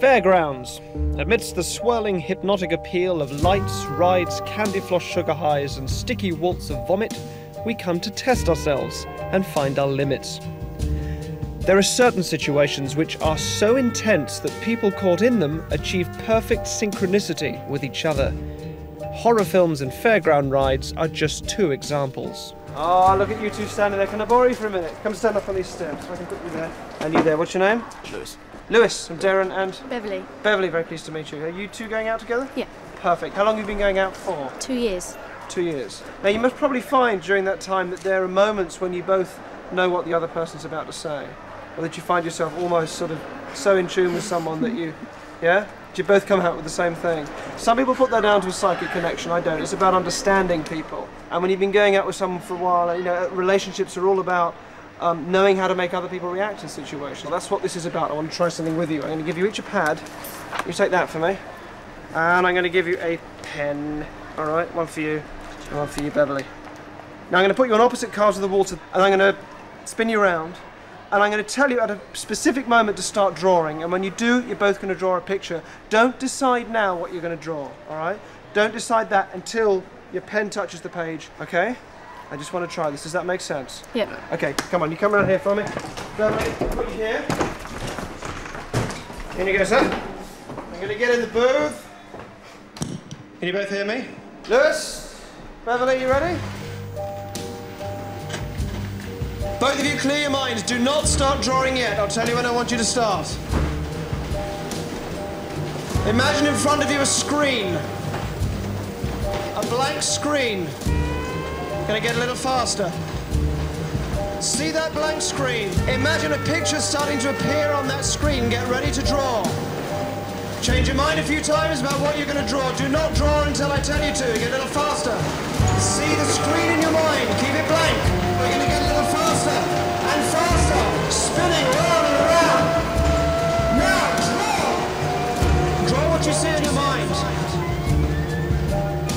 Fairgrounds. Amidst the swirling hypnotic appeal of lights, rides, candy floss sugar highs and sticky waltz of vomit, we come to test ourselves and find our limits. There are certain situations which are so intense that people caught in them achieve perfect synchronicity with each other. Horror films and fairground rides are just two examples. Oh, look at you two standing there. Can I borrow you for a minute? Come stand up on these steps. I can put you there. And you there. What's your name? Lewis. Lewis and Darren and? Beverly. Beverly, very pleased to meet you. Are you two going out together? Yeah. Perfect. How long have you been going out for? 2 years. 2 years. Now, you must probably find during that time that there are moments when you both know what the other person's about to say. Or that you find yourself almost sort of so in tune with someone that you, yeah? You both come out with the same thing. Some people put that down to a psychic connection, I don't. It's about understanding people. And when you've been going out with someone for a while, you know, relationships are all about knowing how to make other people react in situations. That's what this is about. I want to try something with you. I'm going to give you each a pad. You take that for me. And I'm going to give you a pen. All right, one for you and one for you, Beverly. Now I'm going to put you on opposite halves of the water and I'm going to spin you around. And I'm going to tell you at a specific moment to start drawing. And when you do, you're both going to draw a picture. Don't decide now what you're going to draw, all right? Don't decide that until your pen touches the page, okay? I just want to try this. Does that make sense? Yeah. Okay, come on, you come around here for me. Put you here. In you go, sir. I'm going to get in the booth. Can you both hear me? Lewis, Beverly, you ready? Both of you clear your minds. Do not start drawing yet. I'll tell you when I want you to start. Imagine in front of you a screen. A blank screen. Gonna get a little faster. See that blank screen. Imagine a picture starting to appear on that screen. Get ready to draw. Change your mind a few times about what you're gonna draw. Do not draw until I tell you to. Get a little faster. See the screen in your mind. Keep it blank. We're gonna get a little faster. And faster, spinning round and round. Now, draw! Draw what you see in your mind.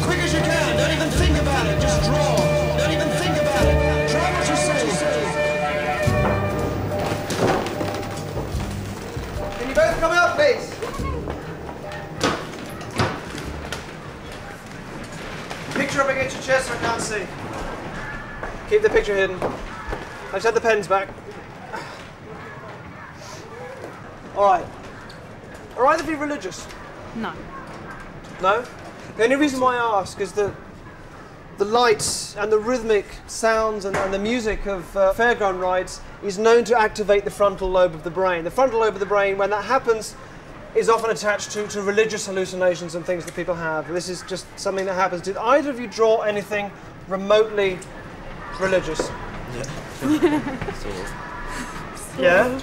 Quick as you can, don't even think about it, just draw. Don't even think about it, draw what you see. Can you both come out, please? Picture up against your chest so I can't see. Keep the picture hidden. I've set the pens back. Alright. Are either of you religious? No. No? The only reason why I ask is that the lights and the rhythmic sounds and the music of fairground rides is known to activate the frontal lobe of the brain. The frontal lobe of the brain, when that happens, is often attached to religious hallucinations and things that people have. This is just something that happens. Did either of you draw anything remotely religious? Yeah. Yeah?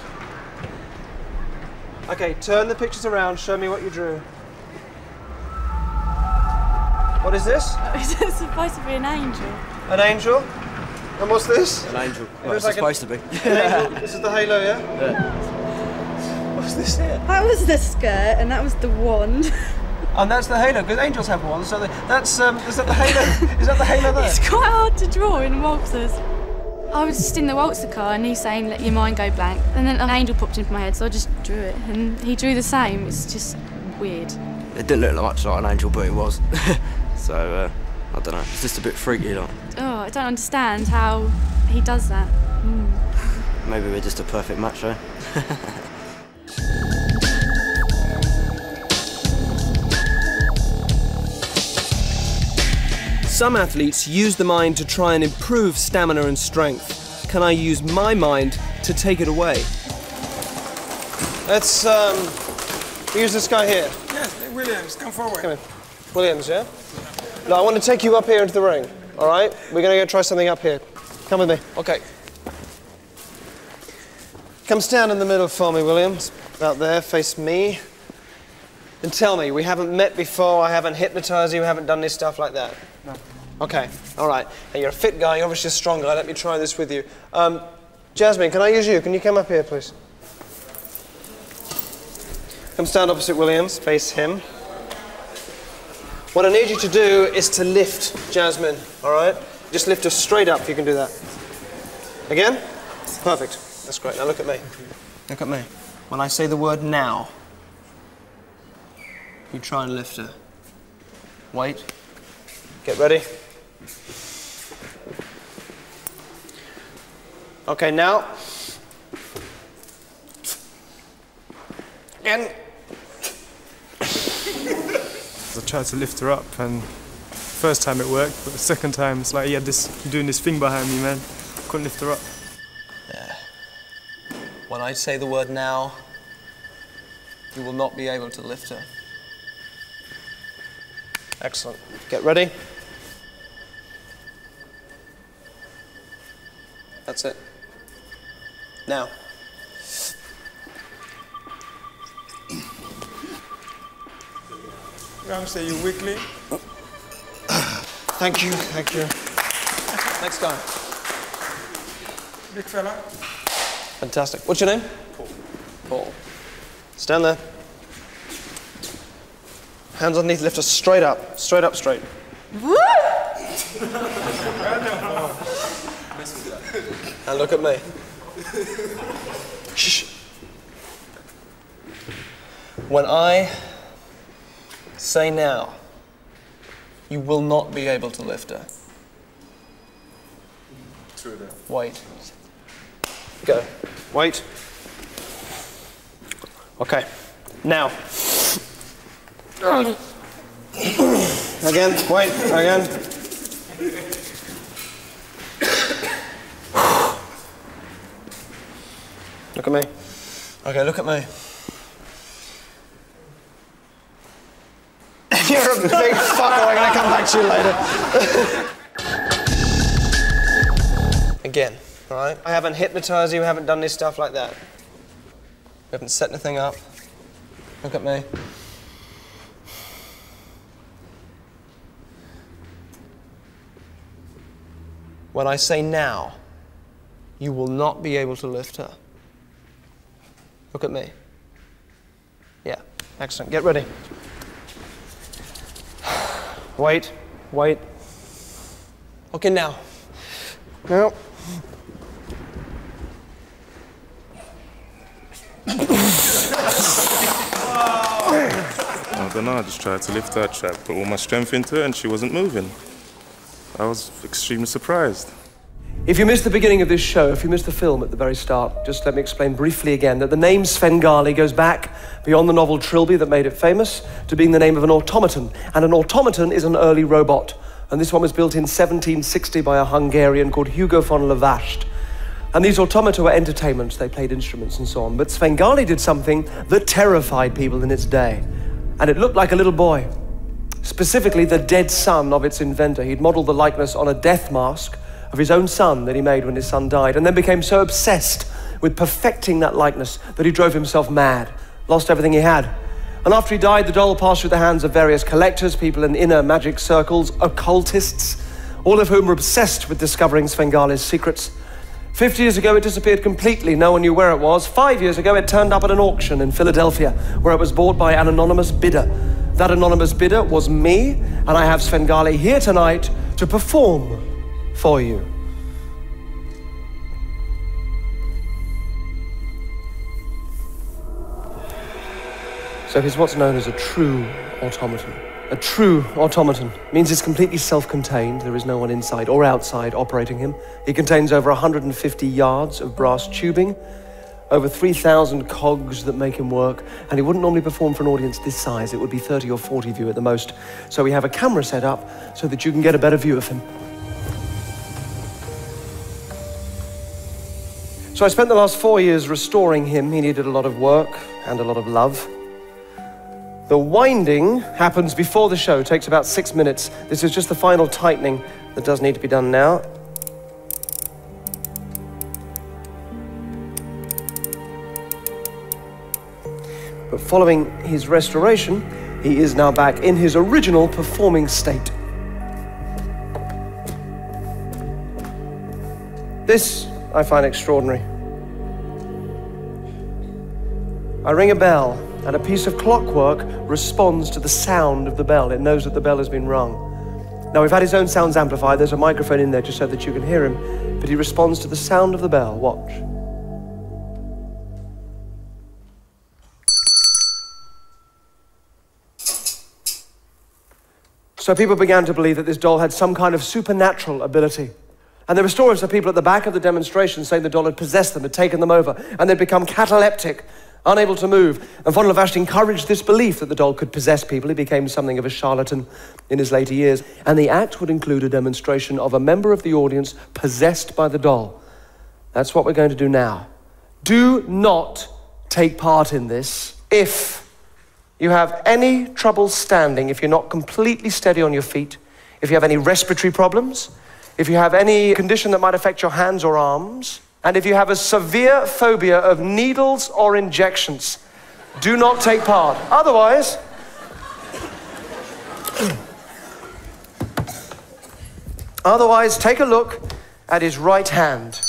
Okay, turn the pictures around, show me what you drew. What is this? It's supposed to be an angel. An angel? And what's this? An angel. Well, it's like supposed to be. An angel. This is the halo, yeah? Yeah. What's this here? That was the skirt and that was the wand. And that's the halo, because angels have wands, so that's, is that the halo? Is that the halo there? It's quite hard to draw in waltzers. I was just in the waltzer car and he's saying, let your mind go blank. And then an angel popped into my head, so I just drew it. And he drew the same. It's just weird. It didn't look much like an angel, but it was. So, I don't know. It's just a bit freaky, like. Oh, I don't understand how he does that. Mm. Maybe we're just a perfect match, though. Some athletes use the mind to try and improve stamina and strength. Can I use my mind to take it away? Let's use this guy here. Yes, Williams, come forward. Come in. Williams, yeah? No, I want to take you up here into the ring, all right? We're going to go try something up here. Come with me. Okay. Come stand in the middle for me, Williams. Out there, face me. And tell me, we haven't met before, I haven't hypnotised you, we haven't done this stuff like that. No. Okay, all right. Now you're a fit guy, you're obviously a strong guy, let me try this with you. Jasmine, can I use you? Can you come up here, please? Come stand opposite Williams, face him. What I need you to do is to lift Jasmine, all right? Just lift her straight up if you can do that. Again? Perfect. That's great. Now look at me. Look at me. When I say the word now, you try and lift her. Wait. Get ready. Okay, now. Again. I tried to lift her up, and first time it worked, but the second time it's like, yeah, this, you're doing this thing behind me, man. I couldn't lift her up. Yeah. When I say the word now, you will not be able to lift her. Excellent. Get ready. That's it. Now. Come say you weekly. Thank you, thank you. Next time. Big fella. Fantastic. What's your name? Paul. Paul. Stand there. Hands underneath, lift us straight up. Straight up, straight. Woo! Now look at me. Shh. When I say now, you will not be able to lift her. True enough. Wait. Go. Wait. Okay. Now. Again. Wait. Again. Look at me. Okay, look at me. You're a big fucker, I'm gonna come back to you later. Again, all right? I haven't hypnotised you, I haven't done this stuff like that. We haven't set anything up. Look at me. When I say now, you will not be able to lift her. Look at me. Yeah, excellent, get ready. Wait, wait. Okay, now. Now. I don't know, I just tried to lift that trap, put all my strength into it, and she wasn't moving. I was extremely surprised. If you missed the beginning of this show, if you missed the film at the very start, just let me explain briefly again that the name Svengali goes back beyond the novel Trilby that made it famous to being the name of an automaton. And an automaton is an early robot. And this one was built in 1760 by a Hungarian called Hugo von Lavasht. And these automata were entertainments. They played instruments and so on. But Svengali did something that terrified people in its day. And it looked like a little boy, specifically the dead son of its inventor. He'd modeled the likeness on a death mask of his own son that he made when his son died, and then became so obsessed with perfecting that likeness that he drove himself mad, lost everything he had. And after he died, the doll passed through the hands of various collectors, people in inner magic circles, occultists, all of whom were obsessed with discovering Svengali's secrets. 50 years ago, it disappeared completely. No one knew where it was. 5 years ago, it turned up at an auction in Philadelphia, where it was bought by an anonymous bidder. That anonymous bidder was me, and I have Svengali here tonight to perform for you. So he's what's known as a true automaton. A true automaton means it's completely self-contained. There is no one inside or outside operating him. He contains over 150 yards of brass tubing, over 3,000 cogs that make him work, and he wouldn't normally perform for an audience this size. It would be 30 or 40 view at the most. So we have a camera set up so that you can get a better view of him. So I spent the last 4 years restoring him. He needed a lot of work and a lot of love. The winding happens before the show, takes about 6 minutes. This is just the final tightening that does need to be done now. But following his restoration, he is now back in his original performing state. This I find extraordinary. I ring a bell, and a piece of clockwork responds to the sound of the bell. It knows that the bell has been rung. Now, we've had his own sounds amplified. There's a microphone in there just so that you can hear him, but he responds to the sound of the bell. Watch. So people began to believe that this doll had some kind of supernatural ability. And there were stories of people at the back of the demonstration saying the doll had possessed them, had taken them over, and they'd become cataleptic, unable to move. And von Lavasht encouraged this belief that the doll could possess people. He became something of a charlatan in his later years. And the act would include a demonstration of a member of the audience possessed by the doll. That's what we're going to do now. Do not take part in this if you have any trouble standing, if you're not completely steady on your feet, if you have any respiratory problems, if you have any condition that might affect your hands or arms, and if you have a severe phobia of needles or injections. Do not take part. Otherwise... otherwise, take a look at his right hand.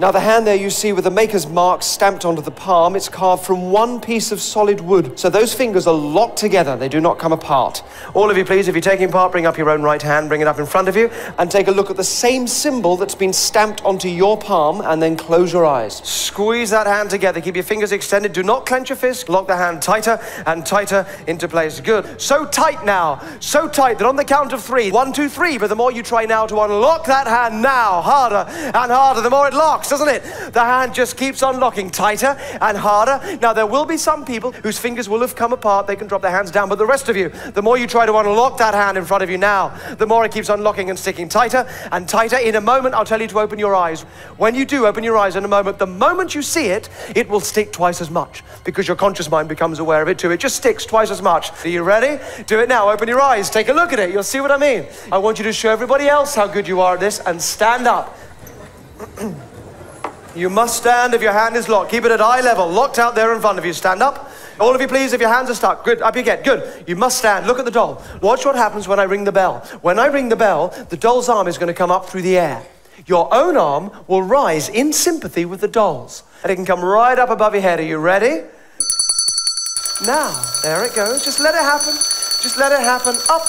Now, the hand there you see with the maker's mark stamped onto the palm, it's carved from one piece of solid wood. So those fingers are locked together. They do not come apart. All of you, please, if you're taking part, bring up your own right hand, bring it up in front of you, and take a look at the same symbol that's been stamped onto your palm, and then close your eyes. Squeeze that hand together. Keep your fingers extended. Do not clench your fist. Lock the hand tighter and tighter into place. Good. So tight now. So tight that on the count of three, 1, 2, 3, but the more you try now to unlock that hand now, harder and harder, the more it locks, doesn't it? The hand just keeps on locking tighter and harder. Now, there will be some people whose fingers will have come apart. They can drop their hands down, but the rest of you, the more you try to unlock that hand in front of you now, the more it keeps unlocking and sticking tighter and tighter. In a moment, I'll tell you to open your eyes. When you do open your eyes in a moment, the moment you see it, it will stick twice as much because your conscious mind becomes aware of it too. It just sticks twice as much. Are you ready? Do it now. Open your eyes. Take a look at it. You'll see what I mean. I want you to show everybody else how good you are at this and stand up. You must stand if your hand is locked. Keep it at eye level, locked out there in front of you. Stand up. All of you, please, if your hands are stuck. Good, up you get. Good. You must stand. Look at the doll. Watch what happens when I ring the bell. When I ring the bell, the doll's arm is going to come up through the air. Your own arm will rise in sympathy with the doll's. And it can come right up above your head. Are you ready? Now, there it goes. Just let it happen. Just let it happen. Up.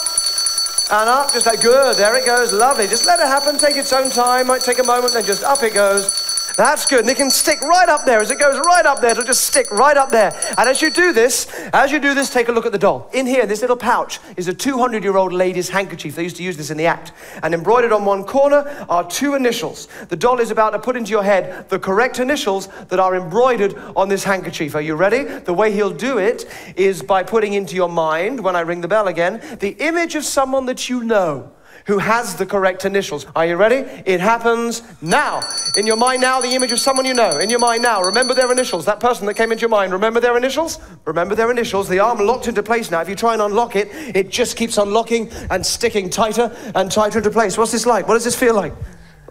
And up. Just like, good. There it goes. Lovely. Just let it happen. Take its own time. Might take a moment, then just up it goes. That's good, and it can stick right up there. As it goes right up there, it'll just stick right up there. And as you do this, take a look at the doll. In here, this little pouch is a 200-year-old lady's handkerchief. They used to use this in the act. And embroidered on one corner are 2 initials. The doll is about to put into your head the correct initials that are embroidered on this handkerchief. Are you ready? The way he'll do it is by putting into your mind, when I ring the bell again, the image of someone that you know who has the correct initials. Are you ready? It happens now. In your mind now, the image of someone you know. In your mind now, remember their initials. That person that came into your mind, remember their initials? Remember their initials. The arm locked into place now. If you try and unlock it, it just keeps unlocking and sticking tighter and tighter into place. What's this like? What does this feel like?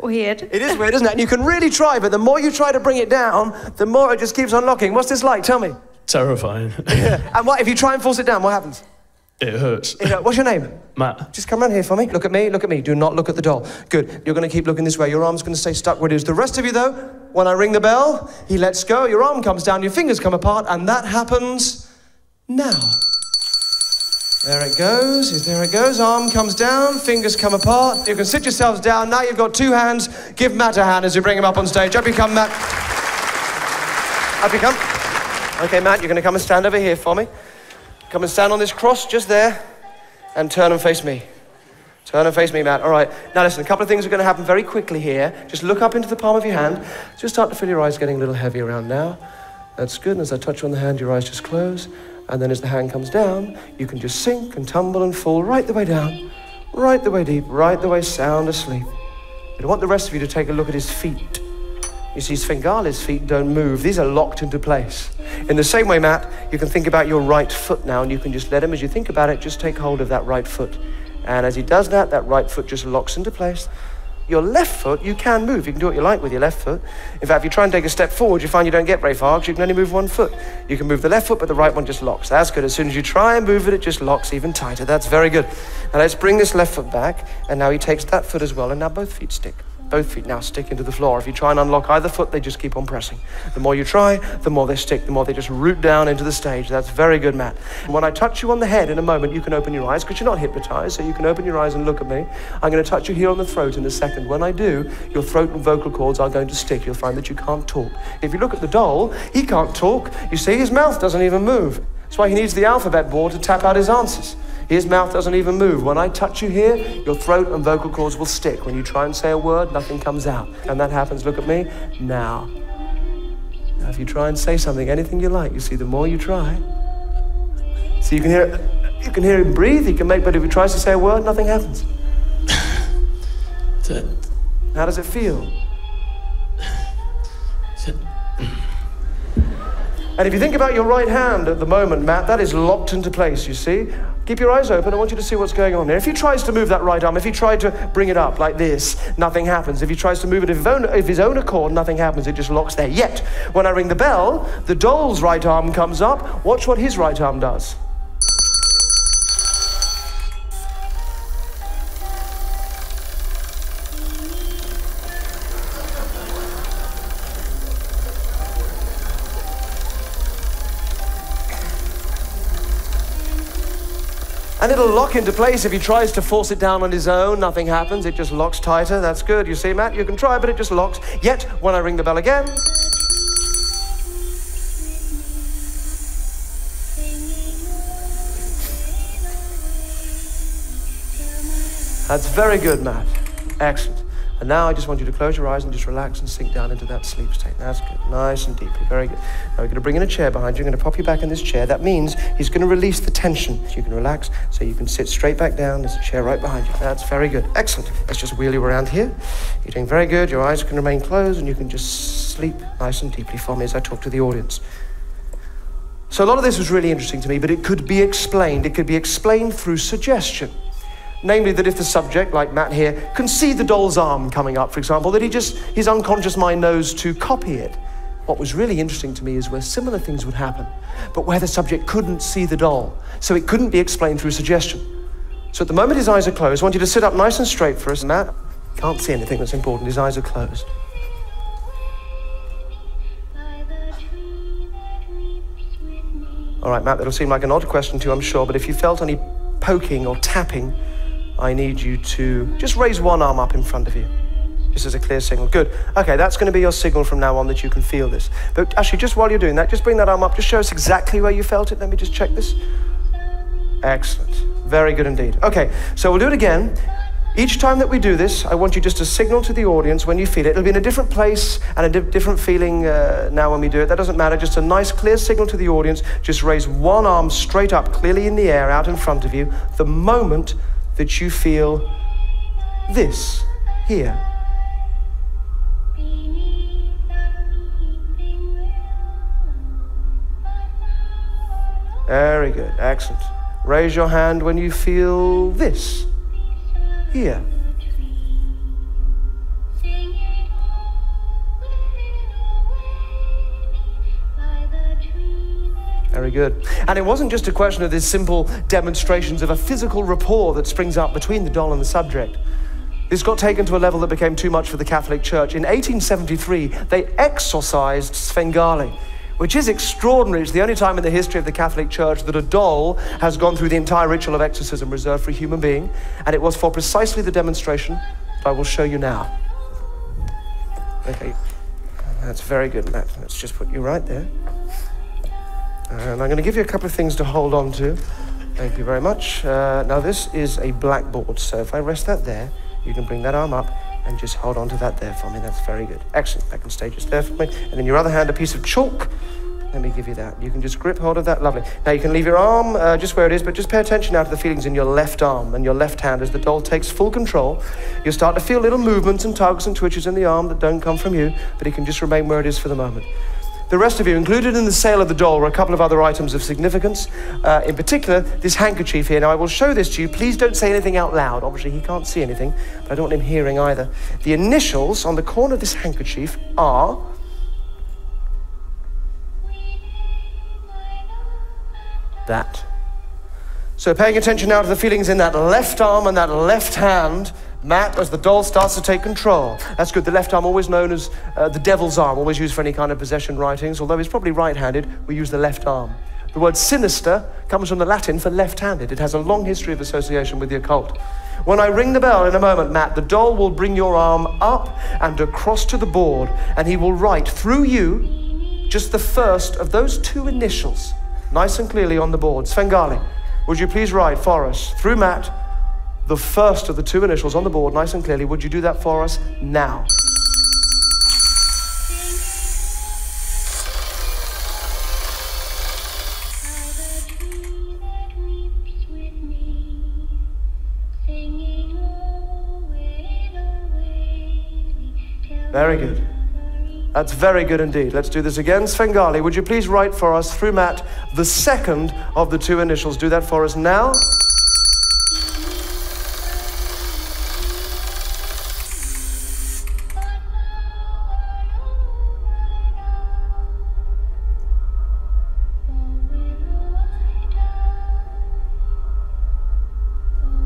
Weird. It is weird, isn't it? And you can really try, but the more you try to bring it down, the more it just keeps unlocking. What's this like? Tell me. Terrifying. Yeah. And what if you try and force it down, what happens? It hurts. What's your name? Matt. Just come around here for me. Look at me, look at me. Do not look at the doll. Good. You're going to keep looking this way. Your arm's going to stay stuck where it is. The rest of you, though, when I ring the bell, he lets go, your arm comes down, your fingers come apart, and that happens now. There it goes. There it goes. Arm comes down, fingers come apart. You can sit yourselves down. Now you've got 2 hands. Give Matt a hand as you bring him up on stage. Up you come, Matt. Up you come. Okay, Matt, you're going to come and stand over here for me. Come and stand on this cross just there and turn and face me. Turn and face me, Matt. All right. Now, listen, a couple of things are going to happen very quickly here. Just look up into the palm of your hand. Just start to feel your eyes getting a little heavy around now. That's good. And as I touch you on the hand, your eyes just close. And then as the hand comes down, you can just sink and tumble and fall right the way down, right the way deep, right the way sound asleep. But I want the rest of you to take a look at his feet. You see, Svengali's feet don't move. These are locked into place. In the same way, Matt, you can think about your right foot now, and you can just let him, as you think about it, just take hold of that right foot. And as he does that, that right foot just locks into place. Your left foot, you can move. You can do what you like with your left foot. In fact, if you try and take a step forward, you find you don't get very far because you can only move one foot. You can move the left foot, but the right one just locks. That's good. As soon as you try and move it, it just locks even tighter. That's very good. Now, let's bring this left foot back, and now he takes that foot as well, and now both feet stick. Both feet now stick into the floor. If you try and unlock either foot, they just keep on pressing. The more you try, the more they stick, the more they just root down into the stage. That's very good, Matt. When I touch you on the head in a moment, you can open your eyes, because you're not hypnotized, so you can open your eyes and look at me. I'm going to touch you here on the throat in a second. When I do, your throat and vocal cords are going to stick. You'll find that you can't talk. If you look at the doll, he can't talk. You see, his mouth doesn't even move. That's why he needs the alphabet board to tap out his answers. His mouth doesn't even move. When I touch you here, your throat and vocal cords will stick. When you try and say a word, nothing comes out. And that happens, look at me, now. Now, if you try and say something, anything you like, you see, the more you try. So you can hear him breathe, he can make, but if he tries to say a word, nothing happens. How does it feel? And if you think about your right hand at the moment, Matt, that is locked into place, you see? Keep your eyes open, I want you to see what's going on there. If he tries to move that right arm, if he tried to bring it up like this, nothing happens. If he tries to move it of his own accord, nothing happens, it just locks there. Yet, when I ring the bell, the doll's right arm comes up. Watch what his right arm does. And it'll lock into place. If he tries to force it down on his own, nothing happens. It just locks tighter. That's good. You see, Matt, you can try, but it just locks. Yet, when I ring the bell again... That's very good, Matt. Excellent. And now I just want you to close your eyes and just relax and sink down into that sleep state. That's good. Nice and deeply. Very good. Now we're going to bring in a chair behind you. I'm going to pop you back in this chair. That means he's going to release the tension. So you can relax, so you can sit straight back down. There's a chair right behind you. That's very good. Excellent. Let's just wheel you around here. You're doing very good. Your eyes can remain closed and you can just sleep nice and deeply for me as I talk to the audience. So a lot of this was really interesting to me, but it could be explained. It could be explained through suggestion. Namely, that if the subject, like Matt here, can see the doll's arm coming up, for example, that he just, his unconscious mind knows to copy it. What was really interesting to me is where similar things would happen, but where the subject couldn't see the doll, so it couldn't be explained through suggestion. So at the moment his eyes are closed, I want you to sit up nice and straight for us, Matt. Can't see anything that's important, his eyes are closed. All right, Matt, that'll seem like an odd question to you, I'm sure, but if you felt any poking or tapping, I need you to just raise one arm up in front of you, just as a clear signal. Good. Okay, that's going to be your signal from now on that you can feel this. But actually, just while you're doing that, just bring that arm up. Just show us exactly where you felt it. Let me just check this. Excellent. Very good indeed. Okay, so we'll do it again. Each time that we do this, I want you just to signal to the audience when you feel it. It'll be in a different place and a different feeling now when we do it. That doesn't matter, just a nice clear signal to the audience. Just raise one arm straight up, clearly in the air, out in front of you, the moment that you feel this here. Very good, excellent. Raise your hand when you feel this here. Very good. And it wasn't just a question of these simple demonstrations of a physical rapport that springs up between the doll and the subject. This got taken to a level that became too much for the Catholic Church. In 1873, they exorcised Svengali, which is extraordinary. It's the only time in the history of the Catholic Church that a doll has gone through the entire ritual of exorcism reserved for a human being, and it was for precisely the demonstration that I will show you now. Okay, that's very good, Matt. Let's just put you right there. And I'm going to give you a couple of things to hold on to. Thank you very much. Now, this is a blackboard, so if I rest that there, you can bring that arm up and just hold on to that there for me. That's very good. Excellent. That can stay just there for me. And in your other hand, a piece of chalk. Let me give you that. You can just grip hold of that. Lovely. Now, you can leave your arm just where it is, but just pay attention now to the feelings in your left arm and your left hand as the doll takes full control. You'll start to feel little movements and tugs and twitches in the arm that don't come from you, but it can just remain where it is for the moment. The rest of you, included in the sale of the doll, were a couple of other items of significance. In particular, this handkerchief here. Now, I will show this to you. Please don't say anything out loud. Obviously, he can't see anything, but I don't want him hearing either. The initials on the corner of this handkerchief are... that. So paying attention now to the feelings in that left arm and that left hand, Matt, as the doll starts to take control. That's good. The left arm, always known as the devil's arm, always used for any kind of possession writings, although he's probably right-handed, we use the left arm. The word sinister comes from the Latin for left-handed. It has a long history of association with the occult. When I ring the bell in a moment, Matt, the doll will bring your arm up and across to the board, and he will write through you just the first of those two initials, nice and clearly on the board. Svengali, would you please write for us, through Matt, the first of the two initials on the board, nice and clearly. Would you do that for us now? Very good. That's very good indeed. Let's do this again. Svengali, would you please write for us, through Matt, the second of the two initials. Do that for us now.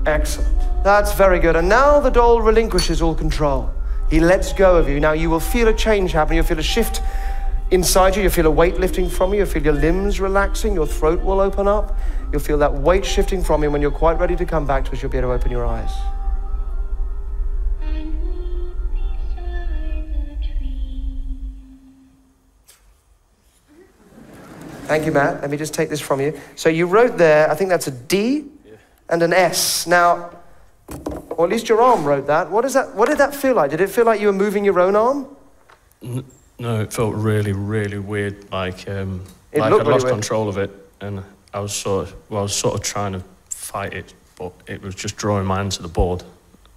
Excellent. That's very good. And now the doll relinquishes all control. He lets go of you. Now you will feel a change happening. You'll feel a shift inside you. You'll feel a weight lifting from you. You'll feel your limbs relaxing. Your throat will open up. You'll feel that weight shifting from you. When you're quite ready to come back to us, you'll be able to open your eyes. Thank you, Matt. Let me just take this from you. So you wrote there, I think that's a D and an S. Now, or at least your arm wrote that. What did that feel like? Did it feel like you were moving your own arm? No, it felt really, really weird. Like I lost control of it, and I was sort of, well, I was sort of trying to fight it, but it was just drawing my hand to the board,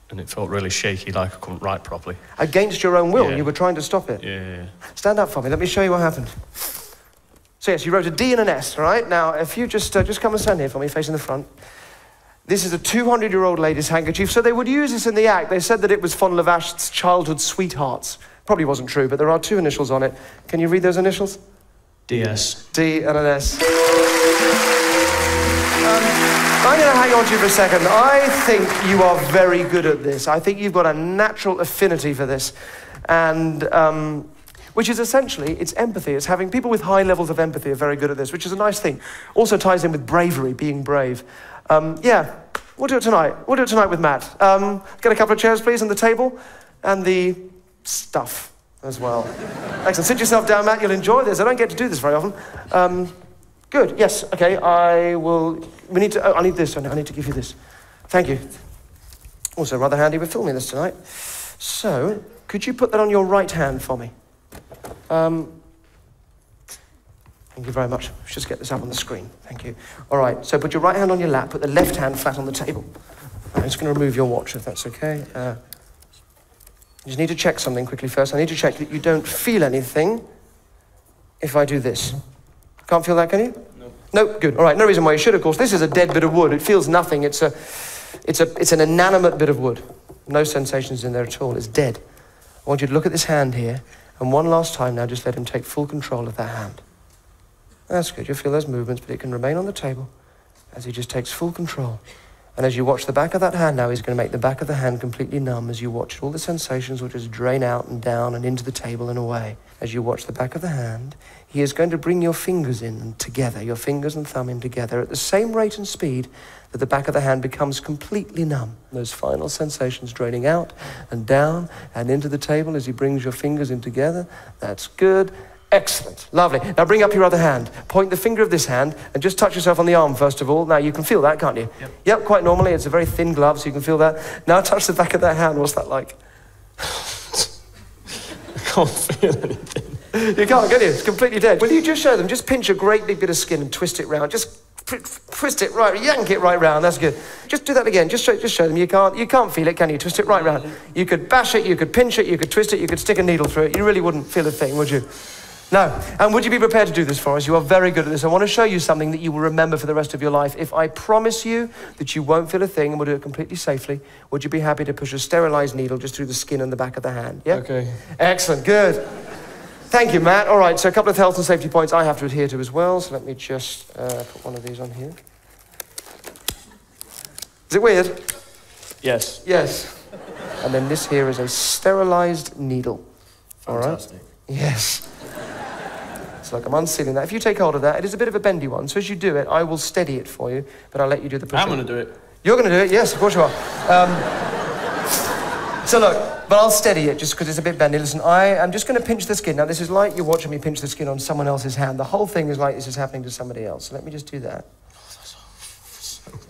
and it felt really shaky, like I couldn't write properly. Against your own will, yeah. You were trying to stop it. Yeah. Stand up for me. Let me show you what happened. So yes, you wrote a D and an S, right? Now, if you just come and stand here for me, facing the front. This is a 200-year-old lady's handkerchief, so they would use this in the act. They said that it was von Lavasht's childhood sweethearts. Probably wasn't true, but there are two initials on it. Can you read those initials? DS. D and an S. I'm going to hang on to you for a second. I think you are very good at this. I think you've got a natural affinity for this, and which is essentially, it's empathy. It's having people with high levels of empathy are very good at this, which is a nice thing. Also ties in with bravery, being brave. Yeah, we'll do it tonight. We'll do it tonight with Matt. Get a couple of chairs, please, and the table, and the stuff as well. Excellent. Sit yourself down, Matt. You'll enjoy this. I don't get to do this very often. Good. Yes. Okay. I will. We need to. Oh, I need this. I need to give you this. Thank you. Also, rather handy. We're filming this tonight. So, could you put that on your right hand for me? Thank you very much. Let's just get this up on the screen. Thank you. All right, so put your right hand on your lap, put the left hand flat on the table. I'm just going to remove your watch, if that's okay. I just need to check something quickly first. I need to check that you don't feel anything if I do this. Can't feel that, can you? No. No? Good. All right, no reason why you should, of course. This is a dead bit of wood. It feels nothing. It's an inanimate bit of wood. No sensations in there at all. It's dead. I want you to look at this hand here, and one last time now, just let him take full control of that hand. That's good. You'll feel those movements, but it can remain on the table as he just takes full control. And as you watch the back of that hand now, he's going to make the back of the hand completely numb. As you watch it, all the sensations will just drain out and down and into the table and away. As you watch the back of the hand, he is going to bring your fingers in together, your fingers and thumb in together, at the same rate and speed that the back of the hand becomes completely numb. Those final sensations draining out and down and into the table as he brings your fingers in together. That's good. Excellent. Lovely. Now bring up your other hand. Point the finger of this hand and just touch yourself on the arm, first of all. Now, you can feel that, can't you? Yep, quite normally. It's a very thin glove, so you can feel that. Now touch the back of that hand. What's that like? I can't feel anything. You can't, can you? It's completely dead. Will you just show them? Just pinch a great big bit of skin and twist it round. Just twist it right, yank it right round. That's good. Just do that again. Just show them. You can't feel it, can you? Twist it right round. You could bash it, you could pinch it, you could twist it, you could stick a needle through it. You really wouldn't feel a thing, would you? No. And would you be prepared to do this for us? You are very good at this. I want to show you something that you will remember for the rest of your life. If I promise you that you won't feel a thing and we'll do it completely safely, would you be happy to push a sterilised needle just through the skin and the back of the hand? Yeah? Okay. Excellent. Good. Thank you, Matt. All right, so a couple of health and safety points I have to adhere to as well, so let me just put one of these on here. Is it weird? Yes. Yes. And then this here is a sterilised needle. Fantastic. All right? Yes. It's like I'm unsealing that. If you take hold of that, it is a bit of a bendy one, so as you do it, I will steady it for you, but I'll let you do the pushing. I'm going to do it. You're going to do it? Yes, of course you are. So look, but I'll steady it just because it's a bit bendy. Listen, I am just going to pinch the skin. Now, this is like you're watching me pinch the skin on someone else's hand. The whole thing is like this is happening to somebody else. So let me just do that.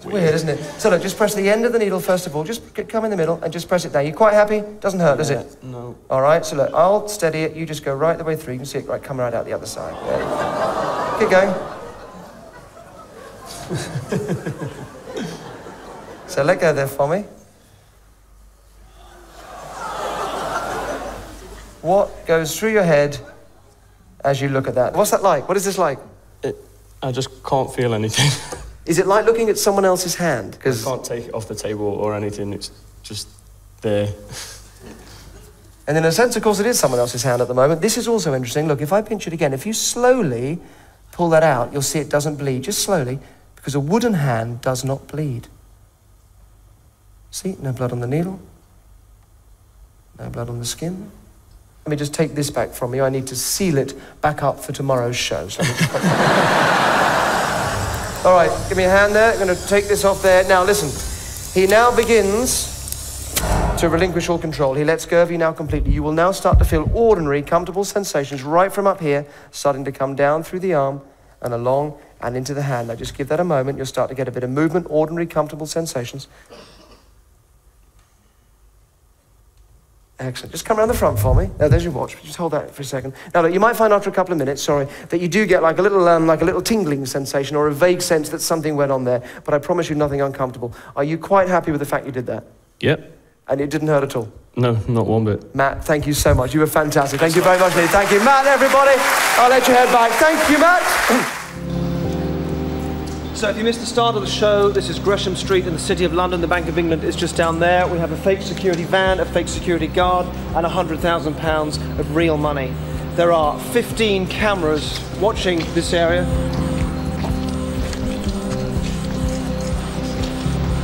Weird, isn't it? So look, just press the end of the needle first of all. Just come in the middle and just press it down. You quite happy? Doesn't hurt, does it? No. All right, so look, I'll steady it. You just go right the way through. You can see it right, come right out the other side. There you go. Keep going. So let go there for me. What goes through your head as you look at that? What's that like? What is this like? I just can't feel anything. Is it like looking at someone else's hand? Because I can't take it off the table or anything, it's just there. And in a sense, of course, it is someone else's hand at the moment. This is also interesting. Look, if I pinch it again, if you slowly pull that out, you'll see it doesn't bleed, just slowly, because a wooden hand does not bleed. See, no blood on the needle, no blood on the skin. Let me just take this back from you. I need to seal it back up for tomorrow's show. So all right, give me a hand there. I'm going to take this off there. Now, listen. He now begins to relinquish all control. He lets go of you now completely. You will now start to feel ordinary, comfortable sensations right from up here, starting to come down through the arm and along and into the hand. Now, just give that a moment. You'll start to get a bit of movement, ordinary, comfortable sensations. Excellent. Just come around the front for me. Now, there's your watch. Just hold that for a second. Now, look, you might find after a couple of minutes, sorry, that you do get like a little tingling sensation or a vague sense that something went on there, but I promise you nothing uncomfortable. Are you quite happy with the fact you did that? Yep. And it didn't hurt at all? No, not one bit. Matt, thank you so much. You were fantastic. Thank you very much, Lee. Thank you, Matt, everybody. I'll let you head back. Thank you, Matt. So if you missed the start of the show, this is Gresham Street in the City of London. The Bank of England is just down there. We have a fake security van, a fake security guard, and £100,000 of real money. There are 15 cameras watching this area.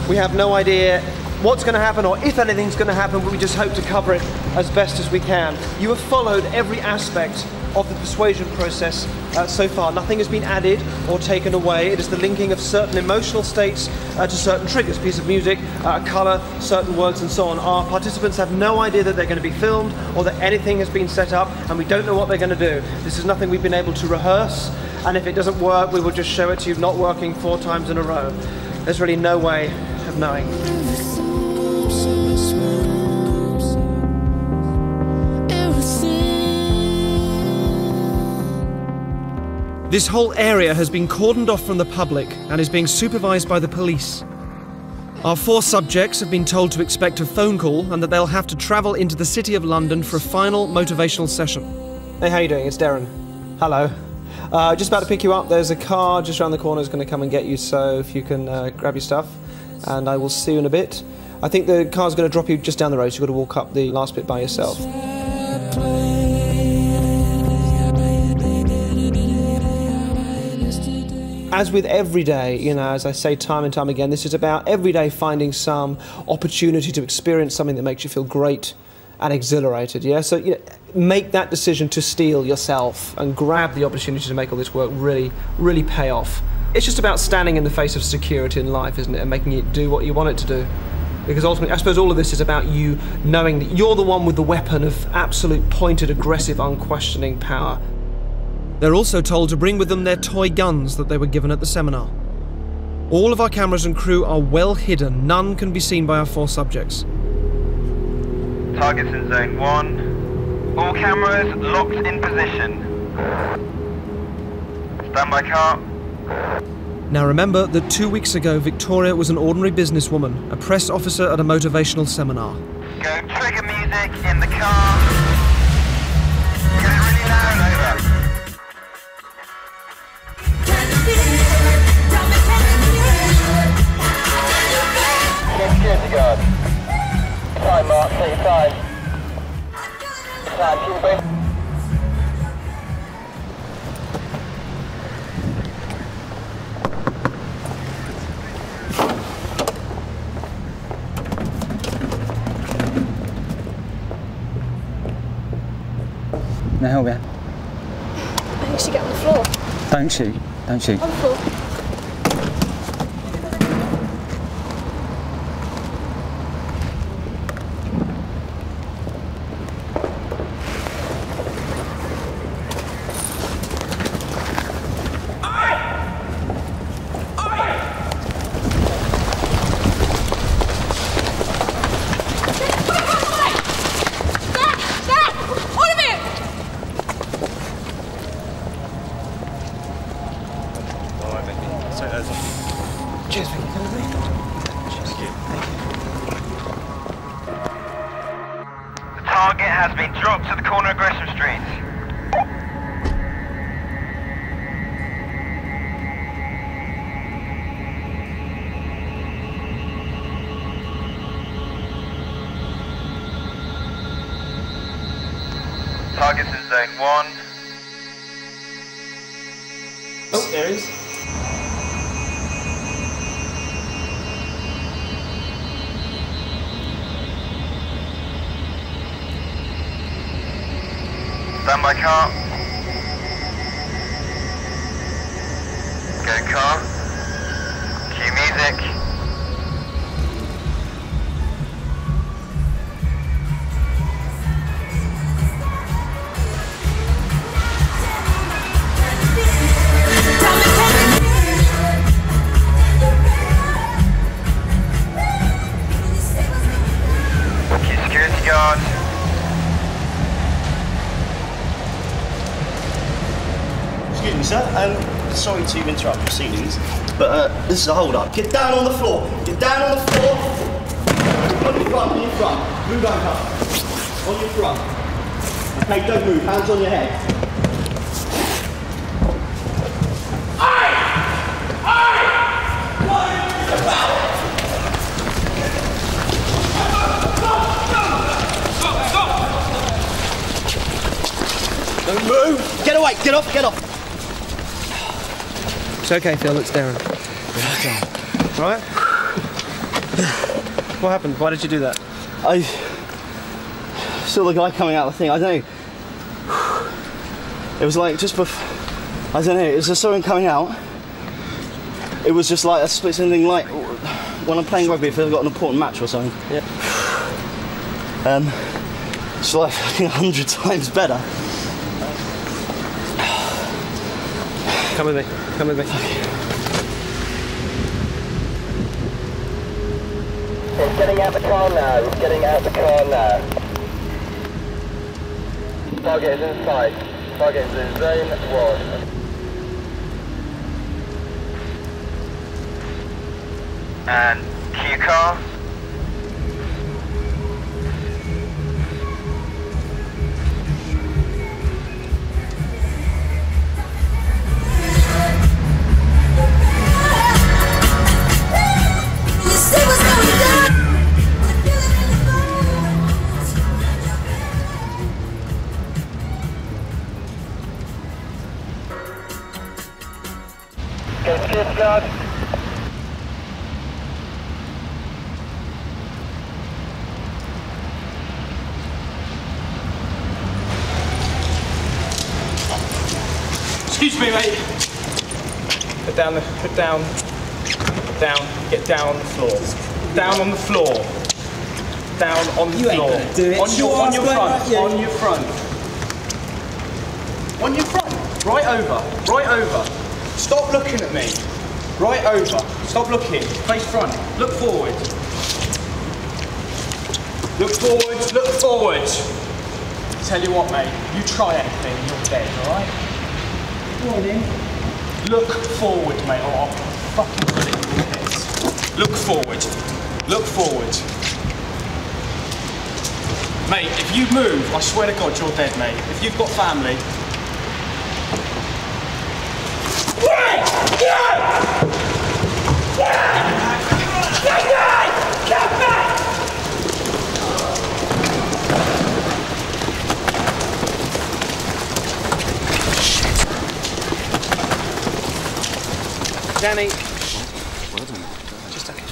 We have no idea what's going to happen or if anything's going to happen, but we just hope to cover it as best as we can. You have followed every aspect of the persuasion process so far. Nothing has been added or taken away. It is the linking of certain emotional states to certain triggers, piece of music, colour, certain words and so on. Our participants have no idea that they're going to be filmed or that anything has been set up, and we don't know what they're going to do. This is nothing we've been able to rehearse, and if it doesn't work, we will just show it to you not working 4 times in a row. There's really no way of knowing. This whole area has been cordoned off from the public and is being supervised by the police. Our 4 subjects have been told to expect a phone call and that they'll have to travel into the City of London for a final motivational session. Hey, how you doing? It's Darren. Hello. Just about to pick you up. There's a car just around the corner that's going to come and get you, so if you can grab your stuff, and I will see you in a bit. I think the car's going to drop you just down the road, so you've got to walk up the last bit by yourself. As with every day, you know, as I say time and time again, this is about every day finding some opportunity to experience something that makes you feel great and exhilarated, yeah? So, you know, make that decision to steal yourself and grab the opportunity to make all this work really, really pay off. It's just about standing in the face of security in life, isn't it, and making it do what you want it to do. Because ultimately, I suppose all of this is about you knowing that you're the one with the weapon of absolute pointed, aggressive, unquestioning power. They're also told to bring with them their toy guns that they were given at the seminar. All of our cameras and crew are well hidden. None can be seen by our 4 subjects. Targets in zone 1. All cameras locked in position. Standby car. Now remember that 2 weeks ago, Victoria was an ordinary businesswoman, a press officer at a motivational seminar. Go trigger music in the car. Get it really loud, over. Security guard. Time mark, take your time. Time, Trilby. Now help you. I think she got on the floor. Don't she? Don't she? On the floor. Sorry to interrupt proceedings, but this is a hold-up. Get down on the floor. Get down on the floor. On your front, on your front. Move over. On your front. Okay, don't move. Hands on your head. Don't move. Get away. Get off. Get off. It's okay, Phil, it's Darren. Okay. Right? What happened? Why did you do that? I saw the guy coming out of the thing, I don't know. It was like just before, I don't know, it was just someone coming out. It was just like a split something like when I'm playing rugby if I've got an important match or something. Yeah. It's like fucking 100 times better. Come with me. Come with me. He's getting out the car now. He's getting out the car now. Target is inside. Target is in zone 1. And cue car. Excuse me, mate. Put down, get down on the floor. Down on the floor. Down on the floor. You ain't gonna do it. On your front. On your front. Right over. Stop looking at me. Right over. Stop looking. Face front. Look forward. Look forward. Look forward. Tell you what, mate. You try anything, you're dead, alright? Morning. Look forward, mate, or I'll fucking put it in your heads. Look forward. Look forward. Mate, if you move, I swear to God, you're dead, mate. If you've got family, Danny, just a minute.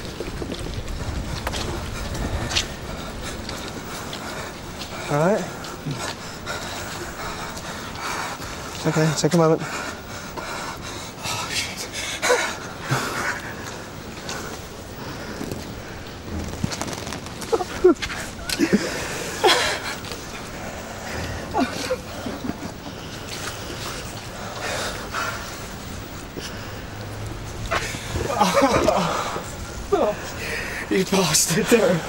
All right. Okay, take a moment. Oh, shit. Oh, you bastard there.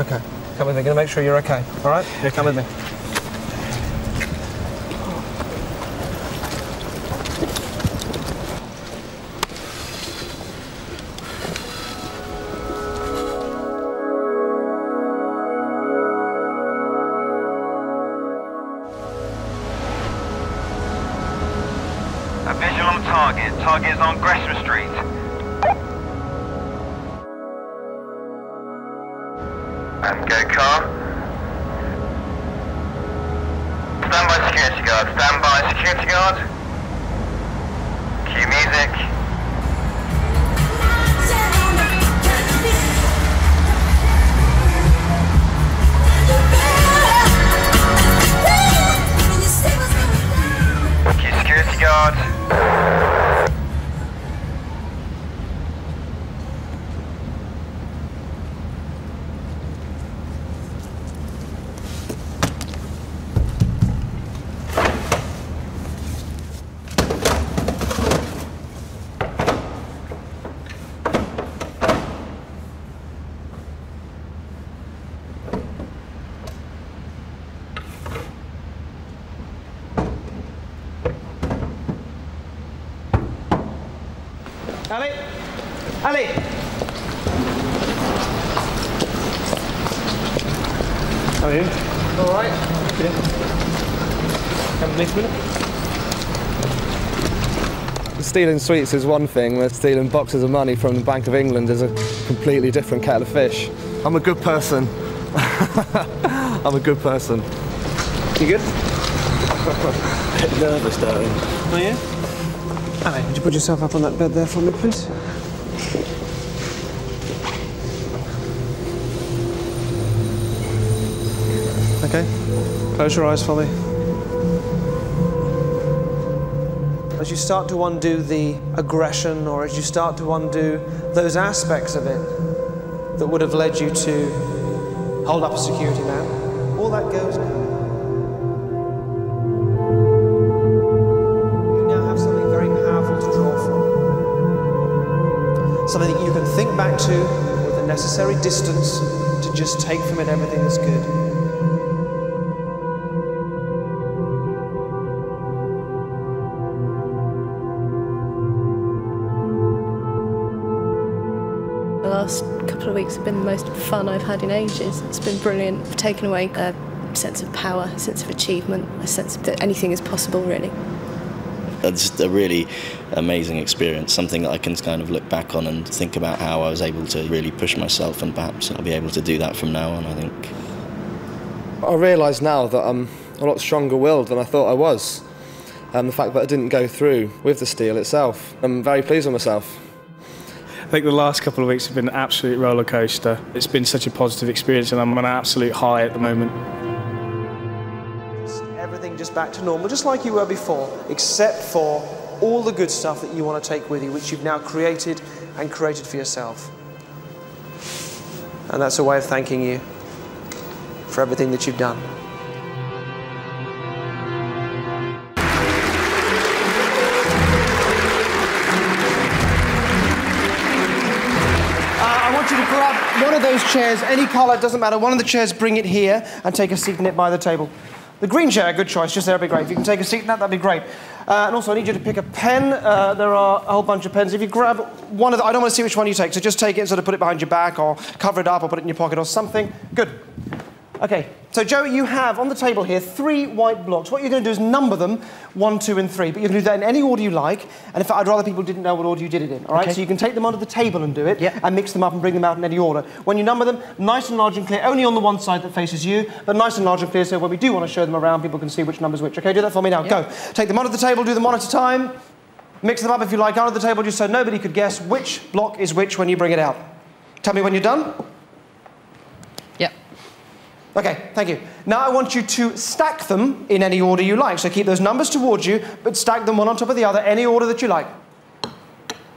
Okay, come with me. I'm gonna make sure you're okay. All right? Yeah, come with me. A visual on target. Target is on Gresham Street. Stealing sweets is one thing, but stealing boxes of money from the Bank of England is a completely different kettle of fish. I'm a good person. I'm a good person. You good? A bit nervous, darling. Are you? Alan, would you put yourself up on that bed there for me, please? Okay, close your eyes for me. As you start to undo the aggression, or as you start to undo those aspects of it that would have led you to hold up a security man, all that goes now. You now have something very powerful to draw from. Something that you can think back to with the necessary distance to just take from it everything that's good. Weeks have been the most fun I've had in ages. It's been brilliant. I've taken away a sense of power, a sense of achievement, a sense that anything is possible, really. It's just a really amazing experience, something that I can kind of look back on and think about how I was able to really push myself, and perhaps I'll be able to do that from now on, I think. I realise now that I'm a lot stronger-willed than I thought I was, and the fact that I didn't go through with the steal itself. I'm very pleased with myself. I think the last couple of weeks have been an absolute roller coaster. It's been such a positive experience, and I'm on an absolute high at the moment. Everything just back to normal, just like you were before, except for all the good stuff that you want to take with you, which you've now created and created for yourself. And that's a way of thanking you for everything that you've done. Those chairs, any colour, doesn't matter. One of the chairs, bring it here and take a seat in it by the table. The green chair, good choice, just there, that'd be great. If you can take a seat in that, that'd be great. And also, I need you to pick a pen. There are a whole bunch of pens. If you grab one of the, I don't want to see which one you take, so just take it and sort of put it behind your back or cover it up or put it in your pocket or something. Good. Okay, so Joe, you have on the table here 3 white blocks. What you're going to do is number them 1, 2, and 3, but you can do that in any order you like. And in fact, I'd rather people didn't know what order you did it in, all right? Okay. So you can take them under the table and do it, yeah, and mix them up and bring them out in any order. When you number them, nice and large and clear, only on the one side that faces you, but nice and large and clear, so when we do want to show them around, people can see which number's which. Okay, do that for me now, yeah. Go. Take them under the table, do them one at a time, mix them up if you like, under the table, just so nobody could guess which block is which when you bring it out. Tell me when you're done. Okay, thank you. Now I want you to stack them in any order you like. So keep those numbers towards you, but stack them one on top of the other, any order that you like.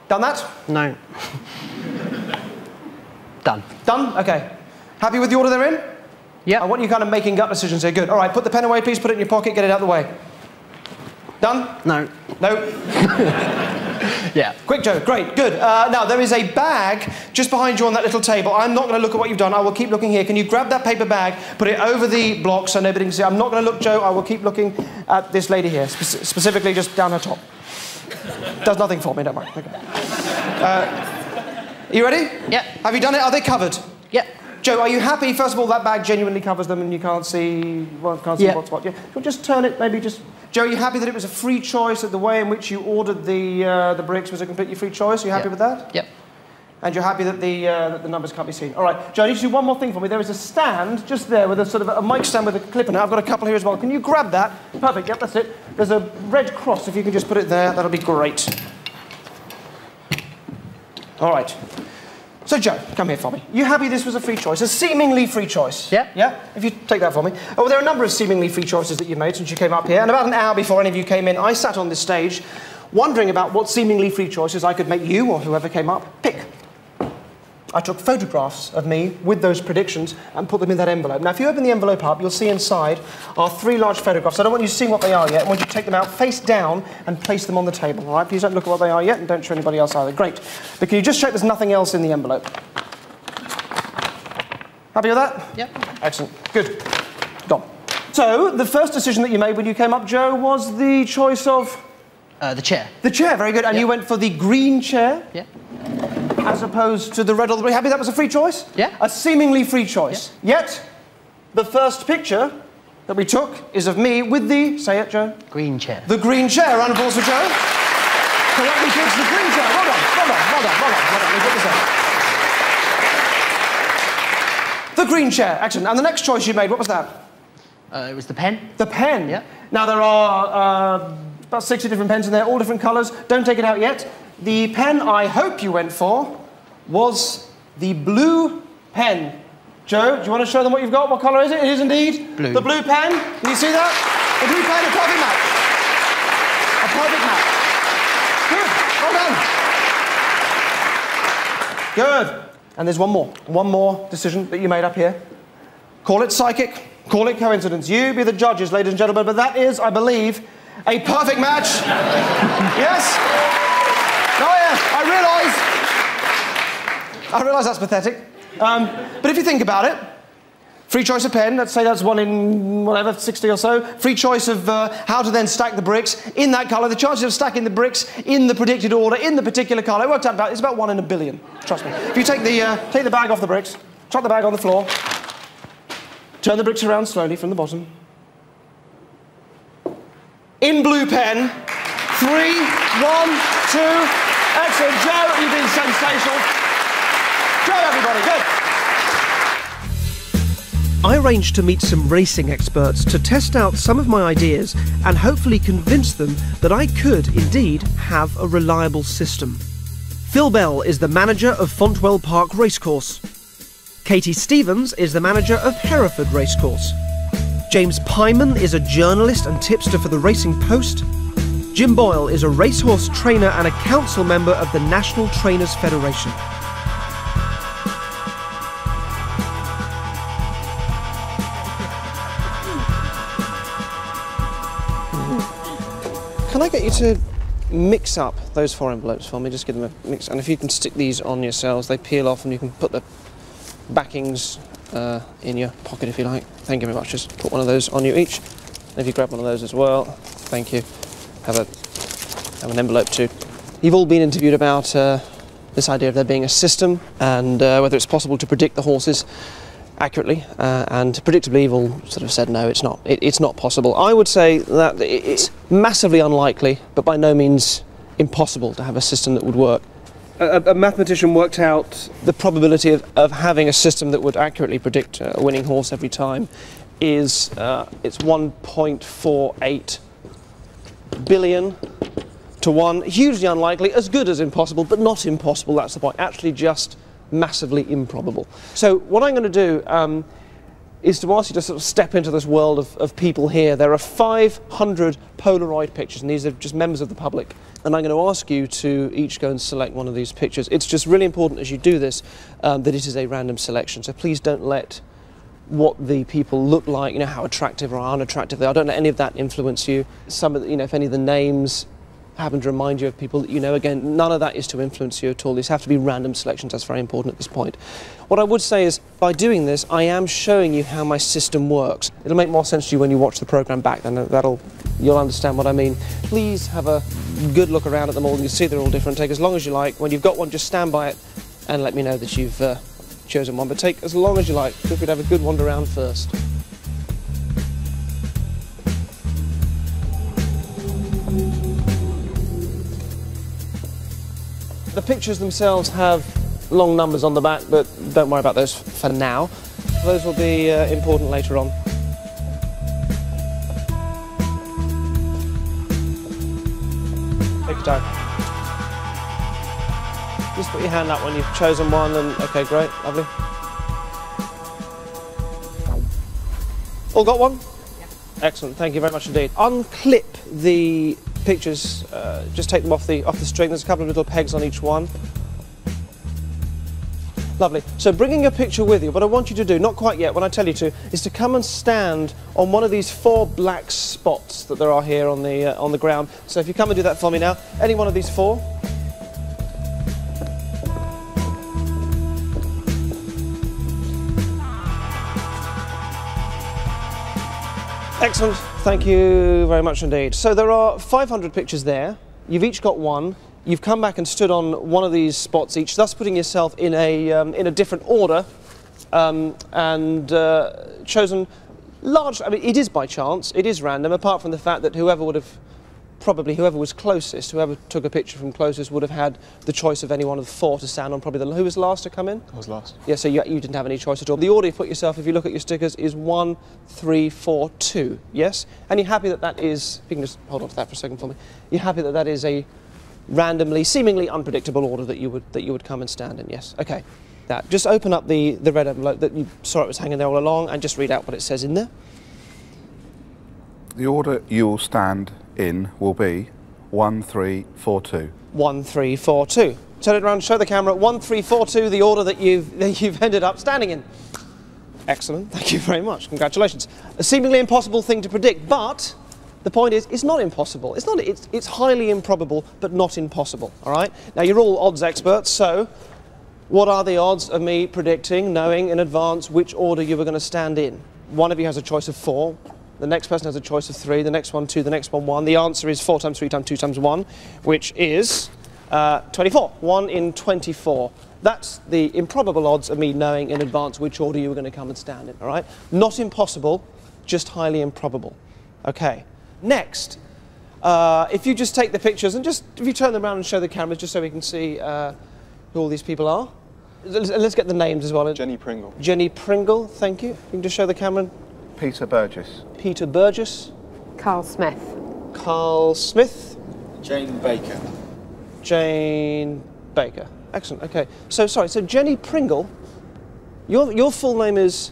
Done that? No. Done. Done? Okay. Happy with the order they're in? Yeah. I want you kind of making gut decisions here. Good. All right, put the pen away, please. Put it in your pocket. Get it out of the way. Done? No. No? Yeah. Quick Joe, great, good. Now, there is a bag just behind you on that little table. I'm not going to look at what you've done. I will keep looking here. Can you grab that paper bag, put it over the block so nobody can see? I'm not going to look, Joe. I will keep looking at this lady here, specifically just down her top. Does nothing for me, don't worry. Okay. You ready? Yeah. Have you done it? Are they covered? Yeah. Joe, are you happy? First of all, that bag genuinely covers them and you can't see what's what. Yeah. We'll just turn it, maybe just... Joe, are you happy that it was a free choice, that the way in which you ordered the bricks was a completely free choice? Are you happy with that? Yep. And you're happy that the numbers can't be seen? All right. Joe, I need you to do one more thing for me. There is a stand just there with a sort of a mic stand with a clip in it. I've got a couple here as well. Can you grab that? Perfect. Yep, that's it. There's a red cross. If you can just put it there, that'll be great. All right. So, Joe, come here for me. You happy this was a free choice? A seemingly free choice? Yeah. Yeah? If you take that for me. Oh, well, there are a number of seemingly free choices that you've made since you came up here, and about an hour before any of you came in, I sat on this stage wondering about what seemingly free choices I could make you, or whoever came up, pick. I took photographs of me with those predictions and put them in that envelope. Now, if you open the envelope up, you'll see inside are three large photographs. I don't want you to see what they are yet. I want you to take them out face down and place them on the table, all right? Please don't look at what they are yet and don't show anybody else either. Great. But can you just check there's nothing else in the envelope? Happy with that? Yep. Excellent. Good. Done. So, the first decision that you made when you came up, Joe, was the choice of... the chair. The chair, very good. And you went for the green chair? Yeah. As opposed to the red or the blue. Happy that was a free choice? Yeah. A seemingly free choice. Yeah. Yet, the first picture that we took is of me with the, say it, Joe. Green chair. The green chair. Round of applause for Joe. Correctly gives the green chair. Well done, well done, well done, well done. Well done. We'll get this out. The green chair. Excellent. And the next choice you made, what was that? It was the pen. The pen. Yeah. Now, there are about 60 different pens in there, all different colours. Don't take it out yet. The pen I hope you went for was the blue pen. Joe, do you want to show them what you've got? What colour is it? It is indeed blue. The blue pen. Can you see that? The blue pen, a perfect match. A perfect match. Good. Well done. Good. And there's one more. One more decision that you made up here. Call it psychic. Call it coincidence. You be the judges, ladies and gentlemen. But that is, I believe, a perfect match. Yes? I realise that's pathetic, but if you think about it, free choice of pen, let's say that's one in, whatever, 60 or so, free choice of how to then stack the bricks in that colour, the chances of stacking the bricks in the predicted order, in the particular colour, it worked out about, it's about 1 in a billion, trust me. If you take the bag off the bricks, chuck the bag on the floor, turn the bricks around slowly from the bottom. In blue pen, 3, 1, 2... Excellent, Joe, you've been sensational. Joe, everybody, good. I arranged to meet some racing experts to test out some of my ideas and hopefully convince them that I could indeed have a reliable system. Phil Bell is the manager of Fontwell Park Racecourse. Katie Stevens is the manager of Hereford Racecourse. James Pyman is a journalist and tipster for the Racing Post. Jim Boyle is a racehorse trainer and a council member of the National Trainers Federation. Can I get you to mix up those four envelopes for me? Just give them a mix. And if you can stick these on yourselves, they peel off and you can put the backings in your pocket if you like. Thank you very much. Just put one of those on you each. And if you grab one of those as well, thank you. Have an envelope too. You've all been interviewed about this idea of there being a system and whether it's possible to predict the horses accurately and predictably. You've all sort of said no, it's not possible. I would say that it's massively unlikely, but by no means impossible to have a system that would work. A mathematician worked out the probability of having a system that would accurately predict a winning horse every time is it's 1.48 billion to 1, hugely unlikely, as good as impossible, but not impossible, that's the point, actually just massively improbable. So what I'm going to do is to ask you to sort of step into this world of people here. There are 500 Polaroid pictures, and these are just members of the public. And I'm going to ask you to each go and select one of these pictures. It's just really important as you do this that it is a random selection. So please don't let what the people look like, you know, how attractive or unattractive they are. Don't let any of that influence you. Some of the, you know, if any of the names happen to remind you of people that you know, again, none of that is to influence you at all. These have to be random selections. That's very important at this point. What I would say is, by doing this, I am showing you how my system works. It'll make more sense to you when you watch the programme back, then you'll understand what I mean. Please have a good look around at them all, and you'll see they're all different. Take as long as you like. When you've got one, just stand by it and let me know that you've chosen one, but take as long as you like. Feel free to have a good wander around first. The pictures themselves have long numbers on the back, but don't worry about those for now. Those will be important later on. Take your time. Just put your hand up when you've chosen one, and okay, great, lovely. All got one? Yeah. Excellent, thank you very much indeed. Unclip the pictures, just take them off the string. There's a couple of little pegs on each one. Lovely. So bringing a picture with you, what I want you to do, not quite yet, when I tell you to, is to come and stand on one of these four black spots that there are here on the ground. So if you come and do that for me now, any one of these four. Excellent, thank you very much indeed. So there are 500 pictures there, you've each got one, you've come back and stood on one of these spots each, thus putting yourself in a different order and chosen large, I mean it is by chance, it is random, apart from the fact that whoever would have, probably whoever was closest, whoever took a picture from closest would have had the choice of any one of the four to stand on. Probably who was last to come in? I was last. Yeah, so you didn't have any choice at all. The order you put yourself, if you look at your stickers, is 1, 3, 4, 2, yes? And you're happy that that is, if you can just hold on to that for a second for me, you're happy that that is a randomly, seemingly unpredictable order that you would come and stand in, yes? Okay, that. Just open up the red envelope that you saw it was hanging there all along and just read out what it says in there. The order you will stand in will be 1, 3, 4, 2. 1, 3, 4, 2. Turn it around, show the camera. 1, 3, 4, 2. The order that you've ended up standing in. Excellent. Thank you very much. Congratulations. A seemingly impossible thing to predict, but the point is, it's not impossible. It's not. It's highly improbable, but not impossible. All right. Now you're all odds experts, so what are the odds of me predicting, knowing in advance which order you were going to stand in? One of you has a choice of four. The next person has a choice of 3, the next one 2, the next one 1. The answer is 4 times 3 times 2 times 1, which is 24. 1 in 24. That's the improbable odds of me knowing in advance which order you were going to come and stand in, all right? Not impossible, just highly improbable. Okay, next, if you just take the pictures and just, if you turn them around and show the cameras just so we can see who all these people are. Let's get the names as well. Jenny Pringle. Jenny Pringle, thank you. You can just show the camera. Peter Burgess. Peter Burgess. Carl Smith. Carl Smith. Jane Baker. Jane Baker. Excellent, okay. So, sorry, so Jenny Pringle, your full name is?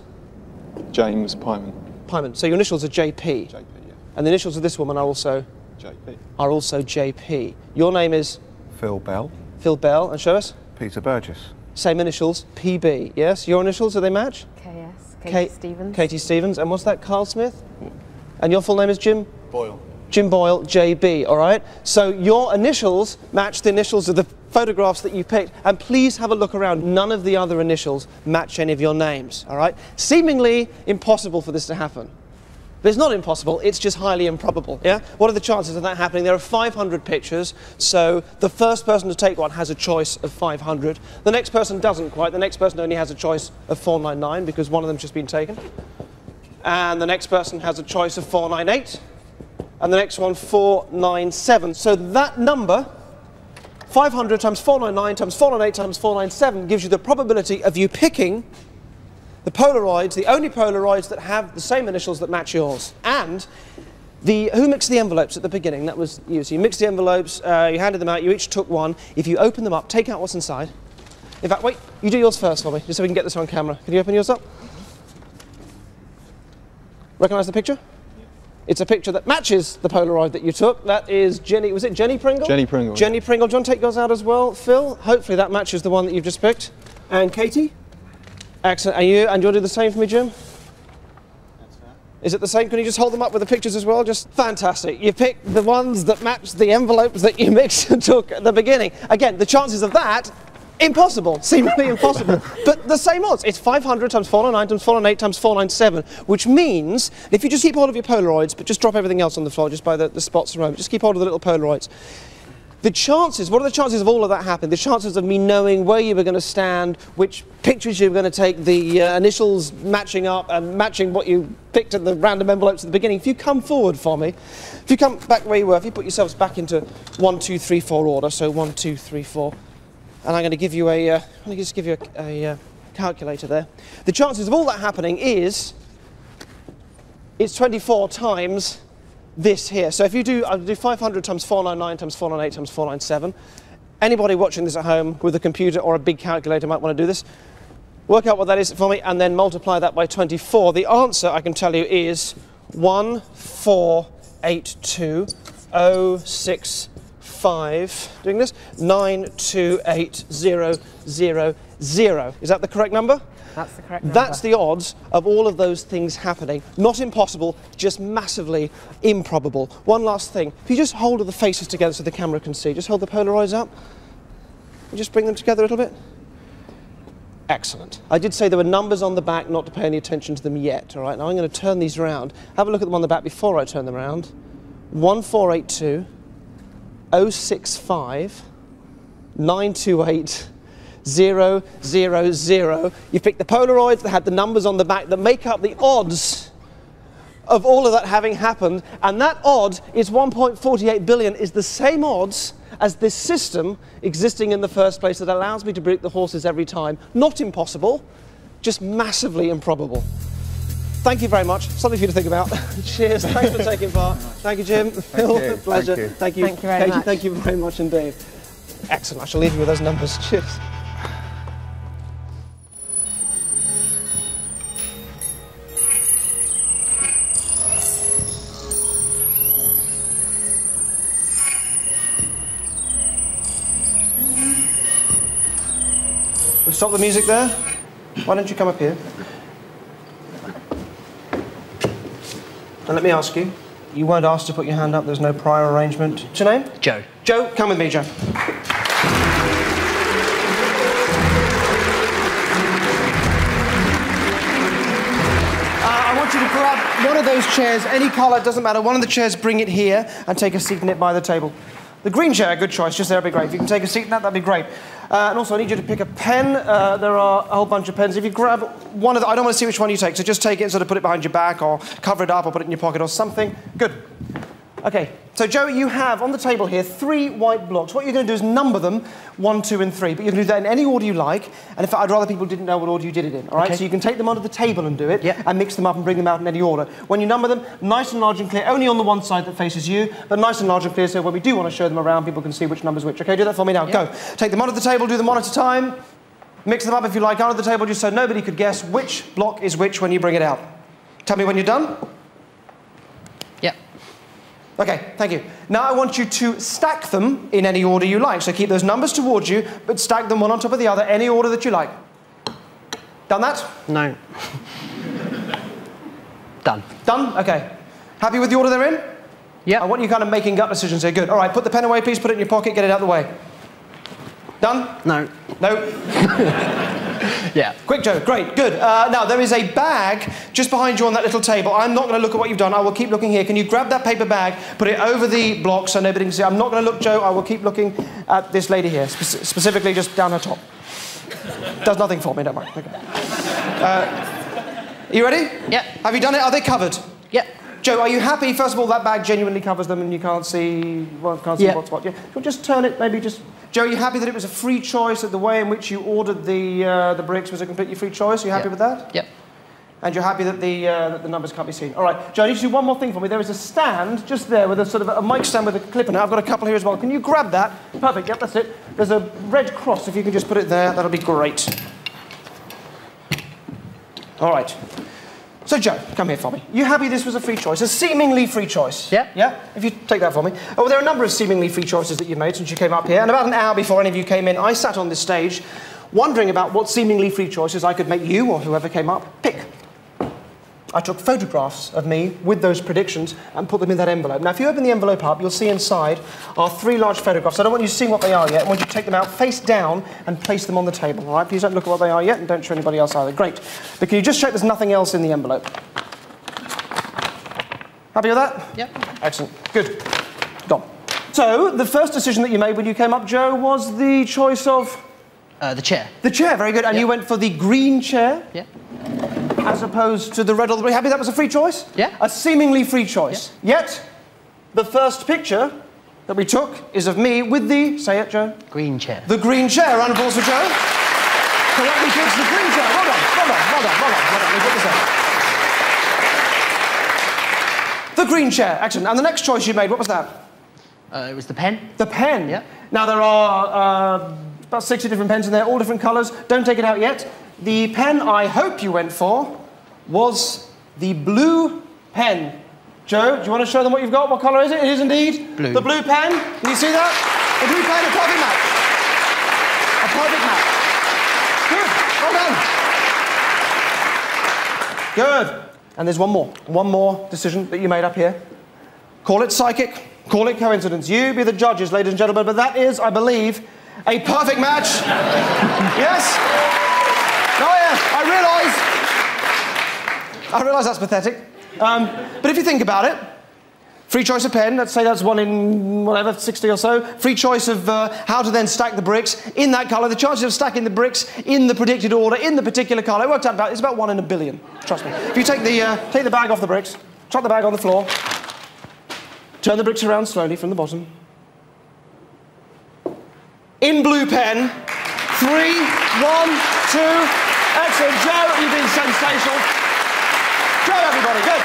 James Pyman. Pyman, so your initials are JP. JP, yeah. And the initials of this woman are also? JP. Are also JP. Your name is? Phil Bell. Phil Bell, and show us? Peter Burgess. Same initials, PB, yes. Your initials, do they match? Katie Stevens. Katie Stevens. And what's that, Carl Smith? And your full name is Jim? Boyle. Jim Boyle, JB, all right? So your initials match the initials of the photographs that you picked, and please have a look around. None of the other initials match any of your names, all right? Seemingly impossible for this to happen. But it's not impossible, it's just highly improbable, yeah? What are the chances of that happening? There are 500 pictures, so the first person to take one has a choice of 500. The next person doesn't quite, the next person only has a choice of 499 because one of them's just been taken. And the next person has a choice of 498, and the next one 497. So that number, 500 times 499 times 498 times 497, gives you the probability of you picking the Polaroids, the only Polaroids that have the same initials that match yours. And who mixed the envelopes at the beginning? That was you. So you mixed the envelopes, you handed them out, you each took one. If you open them up, take out what's inside. In fact, wait, you do yours first for me, just so we can get this on camera. Can you open yours up? Recognise the picture? Yes. It's a picture that matches the Polaroid that you took. That is Jenny, was it Jenny Pringle? Jenny Pringle. Jenny Pringle. John, take yours out as well. Phil, hopefully that matches the one that you've just picked. And Katie? Excellent. And you'll do the same for me, Jim? That's fair. Is it the same? Can you just hold them up with the pictures as well? Just fantastic. You picked the ones that match the envelopes that you mixed and took at the beginning. Again, the chances of that, impossible, seemingly impossible, but the same odds. It's 500 times 409 times 408 times 497, which means if you just keep hold of your Polaroids, but just drop everything else on the floor just by the spots around, just keep hold of the little Polaroids. The chances, what are the chances of all of that happening? The chances of me knowing where you were going to stand, which pictures you were going to take, the initials matching up and matching what you picked at the random envelopes at the beginning. If you come forward for me, if you come back where you were, if you put yourselves back into 1, 2, 3, 4 order, so 1, 2, 3, 4. And I'm going to give you a, calculator there. The chances of all that happening is, it's 24 times this here. So if you do, I'll do 500 times 499 times 498 times 497. Anybody watching this at home with a computer or a big calculator might want to do this. Work out what that is for me and then multiply that by 24. The answer, I can tell you, is 1482065. Doing this, 928000. Is that the correct number? That's the correct number. That's the odds of all of those things happening. Not impossible, just massively improbable. One last thing. If you just hold the faces together so the camera can see, just hold the Polaroids up and just bring them together a little bit. Excellent. I did say there were numbers on the back, not to pay any attention to them yet. All right, now I'm going to turn these around. Have a look at them on the back before I turn them around. 1482. 065 928 000. You picked the Polaroids that had the numbers on the back that make up the odds of all of that having happened, and that odd is 1.48 billion, is the same odds as this system existing in the first place that allows me to break the horses every time. Not impossible, just massively improbable. Thank you very much. Something for you to think about. Cheers. Thanks for taking part. Thank you, Jim. Phil, a pleasure. Thank you. Thank you very much. Thank you very much indeed. Excellent. I shall leave you with those numbers. Cheers. We'll stop the music there. Why don't you come up here? And let me ask you, you weren't asked to put your hand up, there's no prior arrangement. What's your name? Joe. Joe, come with me, Joe. I want you to grab one of those chairs, any colour, doesn't matter, one of the chairs, bring it here and take a seat in it by the table. The green chair, good choice, just there would be great. If you can take a seat in that, that'd be great. And also, I need you to pick a pen. There are a whole bunch of pens. If you grab one of the, I don't want to see which one you take, so just take it and sort of put it behind your back or cover it up or put it in your pocket or something. Good. Okay, so Joe, you have on the table here 3 white blocks. What you're going to do is number them 1, 2, and 3, but you can do that in any order you like. And in fact, I'd rather people didn't know what order you did it in, all right? Okay. So you can take them onto the table and do it, yep, and mix them up and bring them out in any order. When you number them, nice and large and clear, only on the one side that faces you, but nice and large and clear, so when we do want to show them around, people can see which number's which. Okay, do that for me now, yep. Go. Take them onto the table, do them one at a time, mix them up if you like, onto the table just so nobody could guess which block is which when you bring it out. Tell me when you're done. Okay, thank you. Now I want you to stack them in any order you like. So keep those numbers towards you, but stack them one on top of the other, any order that you like. Done that? No. Done. Done? Okay. Happy with the order they're in? Yeah. I want you kind of making gut decisions here. Good. All right, put the pen away, please. Put it in your pocket. Get it out of the way. Done? No. No? Yeah. Quick, Joe. Great. Good. Now, there is a bag just behind you on that little table. I'm not going to look at what you've done. I will keep looking here. Can you grab that paper bag, put it over the block so nobody can see? I'm not going to look, Joe. I will keep looking at this lady here, specifically just down her top. Does nothing for me, don't worry. Okay. You ready? Yeah. Have you done it? Are they covered? Yeah. Joe, are you happy? First of all, that bag genuinely covers them and you can't see, well, can't see what's what. Yeah. We'll just turn it, maybe just... Joe, are you happy that it was a free choice, that the way in which you ordered the bricks was a completely free choice? Are you happy with that? Yep. And you're happy that the numbers can't be seen? All right. Joe, I need you to do one more thing for me. There is a stand just there with a sort of a mic stand with a clip in it. I've got a couple here as well. Can you grab that? Perfect. Yep, that's it. There's a red cross. If you can just put it there, that'll be great. All right. So, Joe, come here for me. You happy this was a free choice? A seemingly free choice? Yeah. Yeah? If you take that for me. Oh, well, there are a number of seemingly free choices that you've made since you came up here, and about an hour before any of you came in, I sat on this stage wondering about what seemingly free choices I could make you, or whoever came up, pick. I took photographs of me with those predictions and put them in that envelope. Now, if you open the envelope up, you'll see inside are three large photographs. I don't want you to see what they are yet. I want you to take them out face down and place them on the table, all right? Please don't look at what they are yet, and don't show anybody else either. Great. But can you just check there's nothing else in the envelope? Happy with that? Yep. Excellent. Good. Done. So, the first decision that you made when you came up, Joe, was the choice of... the chair. The chair, very good. And you went for the green chair? Yeah. As opposed to the red or the blue. Happy that was a free choice? Yeah. A seemingly free choice. Yeah. Yet, the first picture that we took is of me with the, say it, Joe. Green chair. The green chair. Round of applause for Joe. Correctly picks the green chair. Well done, well done, well done, well done. Well done. We put this out. The green chair. Excellent. And the next choice you made, what was that? It was the pen. The pen. Yeah. Now, there are about 60 different pens in there, all different colours. Don't take it out yet. The pen I hope you went for was the blue pen. Joe, do you want to show them what you've got? What colour is it? It is indeed blue. The blue pen. Can you see that? The blue pen, a perfect match. A perfect match. Good. Well done. Good. And there's one more. One more decision that you made up here. Call it psychic. Call it coincidence. You be the judges, ladies and gentlemen. But that is, I believe, a perfect match. Yes? I realise that's pathetic, but if you think about it, free choice of pen, let's say that's one in, whatever, 60 or so, free choice of how to then stack the bricks in that colour, the chances of stacking the bricks in the predicted order, in the particular colour, it worked out about, it's about 1 in a billion, trust me. If you take the bag off the bricks, chuck the bag on the floor, turn the bricks around slowly from the bottom. In blue pen, 3, 1, 2, excellent, Joe, you've been sensational. Joe, everybody, go!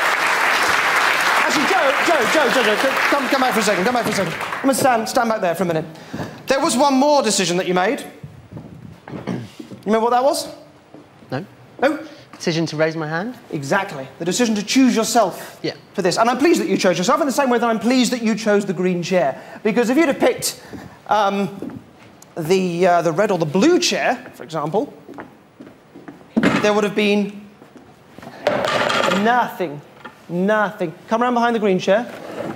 Actually, Joe, come out for a second, come out for a second. I'm gonna stand back there for a minute. There was one more decision that you made. You remember what that was? No. No? Decision to raise my hand? Exactly. The decision to choose yourself for this. And I'm pleased that you chose yourself in the same way that I'm pleased that you chose the green chair. Because if you'd have picked the red or the blue chair, for example, there would have been nothing. Nothing. Come around behind the green chair.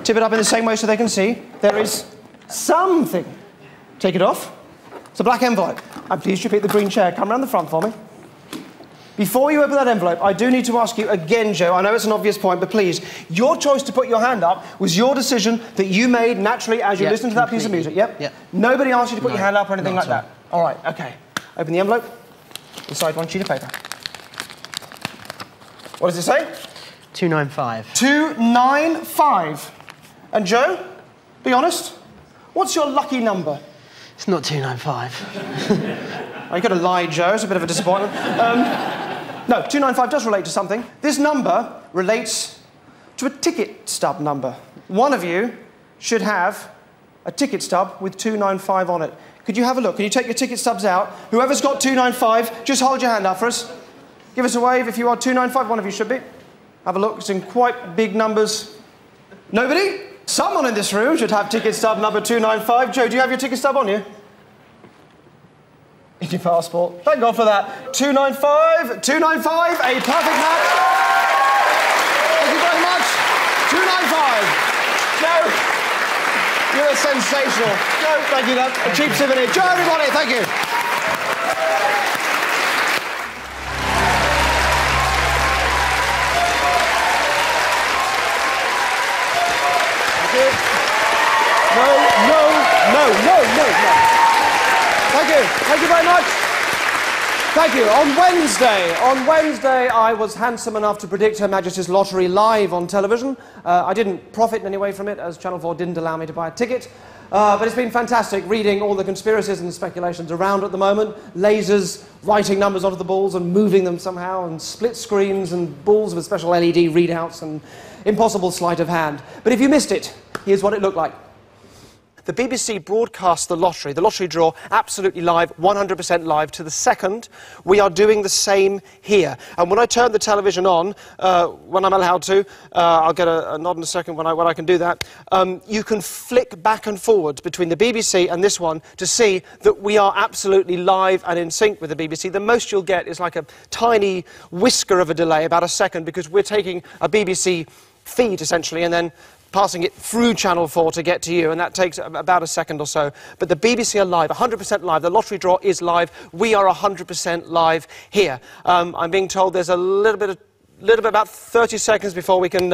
Tip it up in the same way so they can see. There is something. Take it off. It's a black envelope. I'm pleased you picked the green chair. Come around the front for me. Before you open that envelope, I do need to ask you again, Joe, I know it's an obvious point, but please, your choice to put your hand up was your decision that you made naturally as you listened to that piece of music, yep? Nobody asked you to put your hand up or anything like that. All right, OK. Open the envelope. Inside one sheet of paper. What does it say? 295. 295. And Joe, be honest, what's your lucky number? It's not 295. Oh, you could have lied, Joe. It's a bit of a disappointment. No, 295 does relate to something. This number relates to a ticket stub number. One of you should have a ticket stub with 295 on it. Could you have a look? Can you take your ticket stubs out? Whoever's got 295, just hold your hand up for us. Give us a wave if you are 295. One of you should be. Have a look. It's in quite big numbers. Nobody? Someone in this room should have ticket stub number 295. Joe, do you have your ticket stub on you? In your passport. Thank God for that. 295. 295. A perfect match. Thank you very much. 295. Joe, you're sensational. Joe, thank you. That's a cheap souvenir. Joe, everybody, thank you. No. Thank you. Thank you very much. Thank you. On Wednesday, I was handsome enough to predict Her Majesty's Lottery live on television. I didn't profit in any way from it, as Channel 4 didn't allow me to buy a ticket. But it's been fantastic reading all the conspiracies and the speculations around at the moment. Lasers writing numbers onto the balls and moving them somehow, and split screens and balls with special LED readouts and impossible sleight of hand. But if you missed it, here's what it looked like. The BBC broadcasts the lottery draw, absolutely live, 100% live to the second. We are doing the same here. And when I turn the television on, when I'm allowed to, I'll get a nod in a second when I can do that, you can flick back and forward between the BBC and this one to see that we are absolutely live and in sync with the BBC. The most you'll get is like a tiny whisker of a delay, about a second, because we're taking a BBC feed, essentially, and then passing it through Channel 4 to get to you, and that takes about a second or so. But the BBC are live, 100% live. The lottery draw is live. We are 100% live here. I'm being told there's a little bit about 30 seconds before we can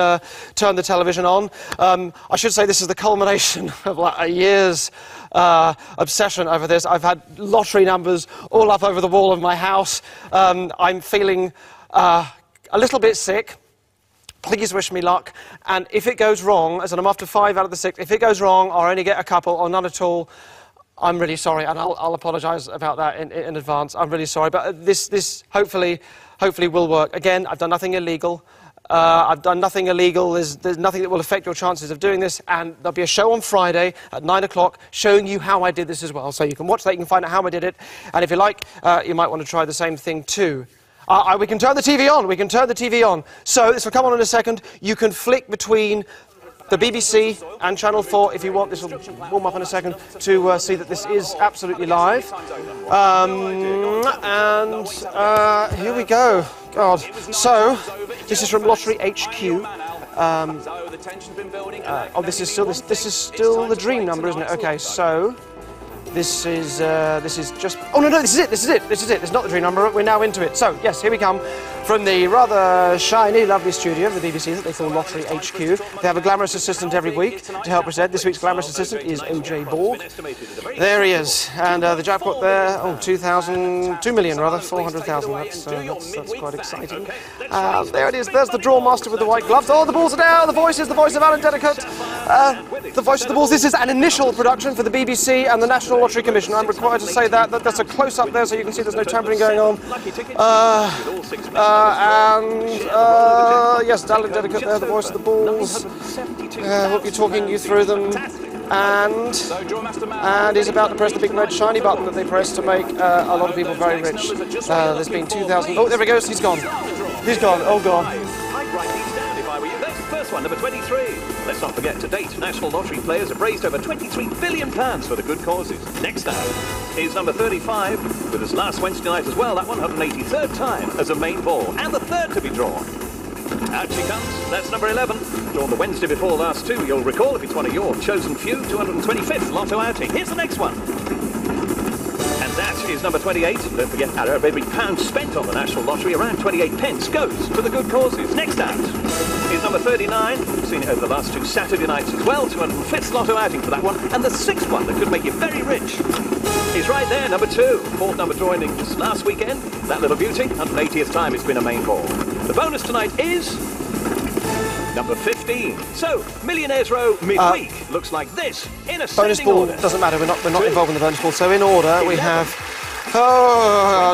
turn the television on. I should say this is the culmination of like a year's obsession over this. I've had lottery numbers all up over the wall of my house. I'm feeling a little bit sick. Please wish me luck, and if it goes wrong, as I'm after 5 out of the 6, if it goes wrong or I only get a couple or none at all, I'm really sorry, and I'll apologise about that in advance. I'm really sorry, but this hopefully will work. Again, I've done nothing illegal. I've done nothing illegal. There's nothing that will affect your chances of doing this, and there'll be a show on Friday at 9 o'clock showing you how I did this as well. So you can watch that, you can find out how I did it, and if you like, you might want to try the same thing too. We can turn the TV on. We can turn the TV on. So this will come on in a second. You can flick between the BBC and Channel 4 if you want. This will warm up in a second to see that this is absolutely live. Here we go. God. So this is from Lottery HQ. This is still the dream number, isn't it? Okay. So. This is just... Oh, no, this is it. It's not the dream number, we're now into it. So, yes, here we come from the rather shiny, lovely studio of the BBC that they call Lottery HQ. They have a glamorous assistant every week to help us out. This week's glamorous assistant is O.J. Borg. There he is. And the jackpot there, oh, 2,400,000. That's quite exciting. There it is. There's the draw master with the white gloves. Oh, the balls are down. The voice of Alan Dedicutt. The voice of the balls. This is an initial production for the BBC and the National Lottery Commission. I'm required to say that. That's a close-up there, so you can see there's no tampering going on. Yes, Alan Dedicutt there, the voice of the balls. We'll be talking you through them. And he's about to press the big red shiny button that they press to make a lot of people very rich. There's been 2,000... Oh, there we go, he's gone. He's gone, oh God. First one, number 23. Let's not forget, to date, National Lottery players have raised over £23 billion for the good causes. Next up is number 35, with us last Wednesday night as well, that 183rd time as a main ball, and the third to be drawn. Out she comes, that's number 11, drawn the Wednesday before last two. You'll recall, if it's one of your chosen few, 225th Lotto outing. Here's the next one. And that is number 28. Don't forget, out of every pound spent on the National Lottery, around 28 pence goes to the good causes. Next out is number 39. We've seen it over the last two Saturday nights as well. 205th Lotto outing for that one, and the sixth one that could make you very rich. He's right there, number 2. Fourth number joining just last weekend. That little beauty, 180th time it's been a main ball. The bonus tonight is number 15. So, Millionaires Row midweek looks like this in a bonus ball order. Doesn't matter. We're not involved in the bonus ball. So in order, 11, we have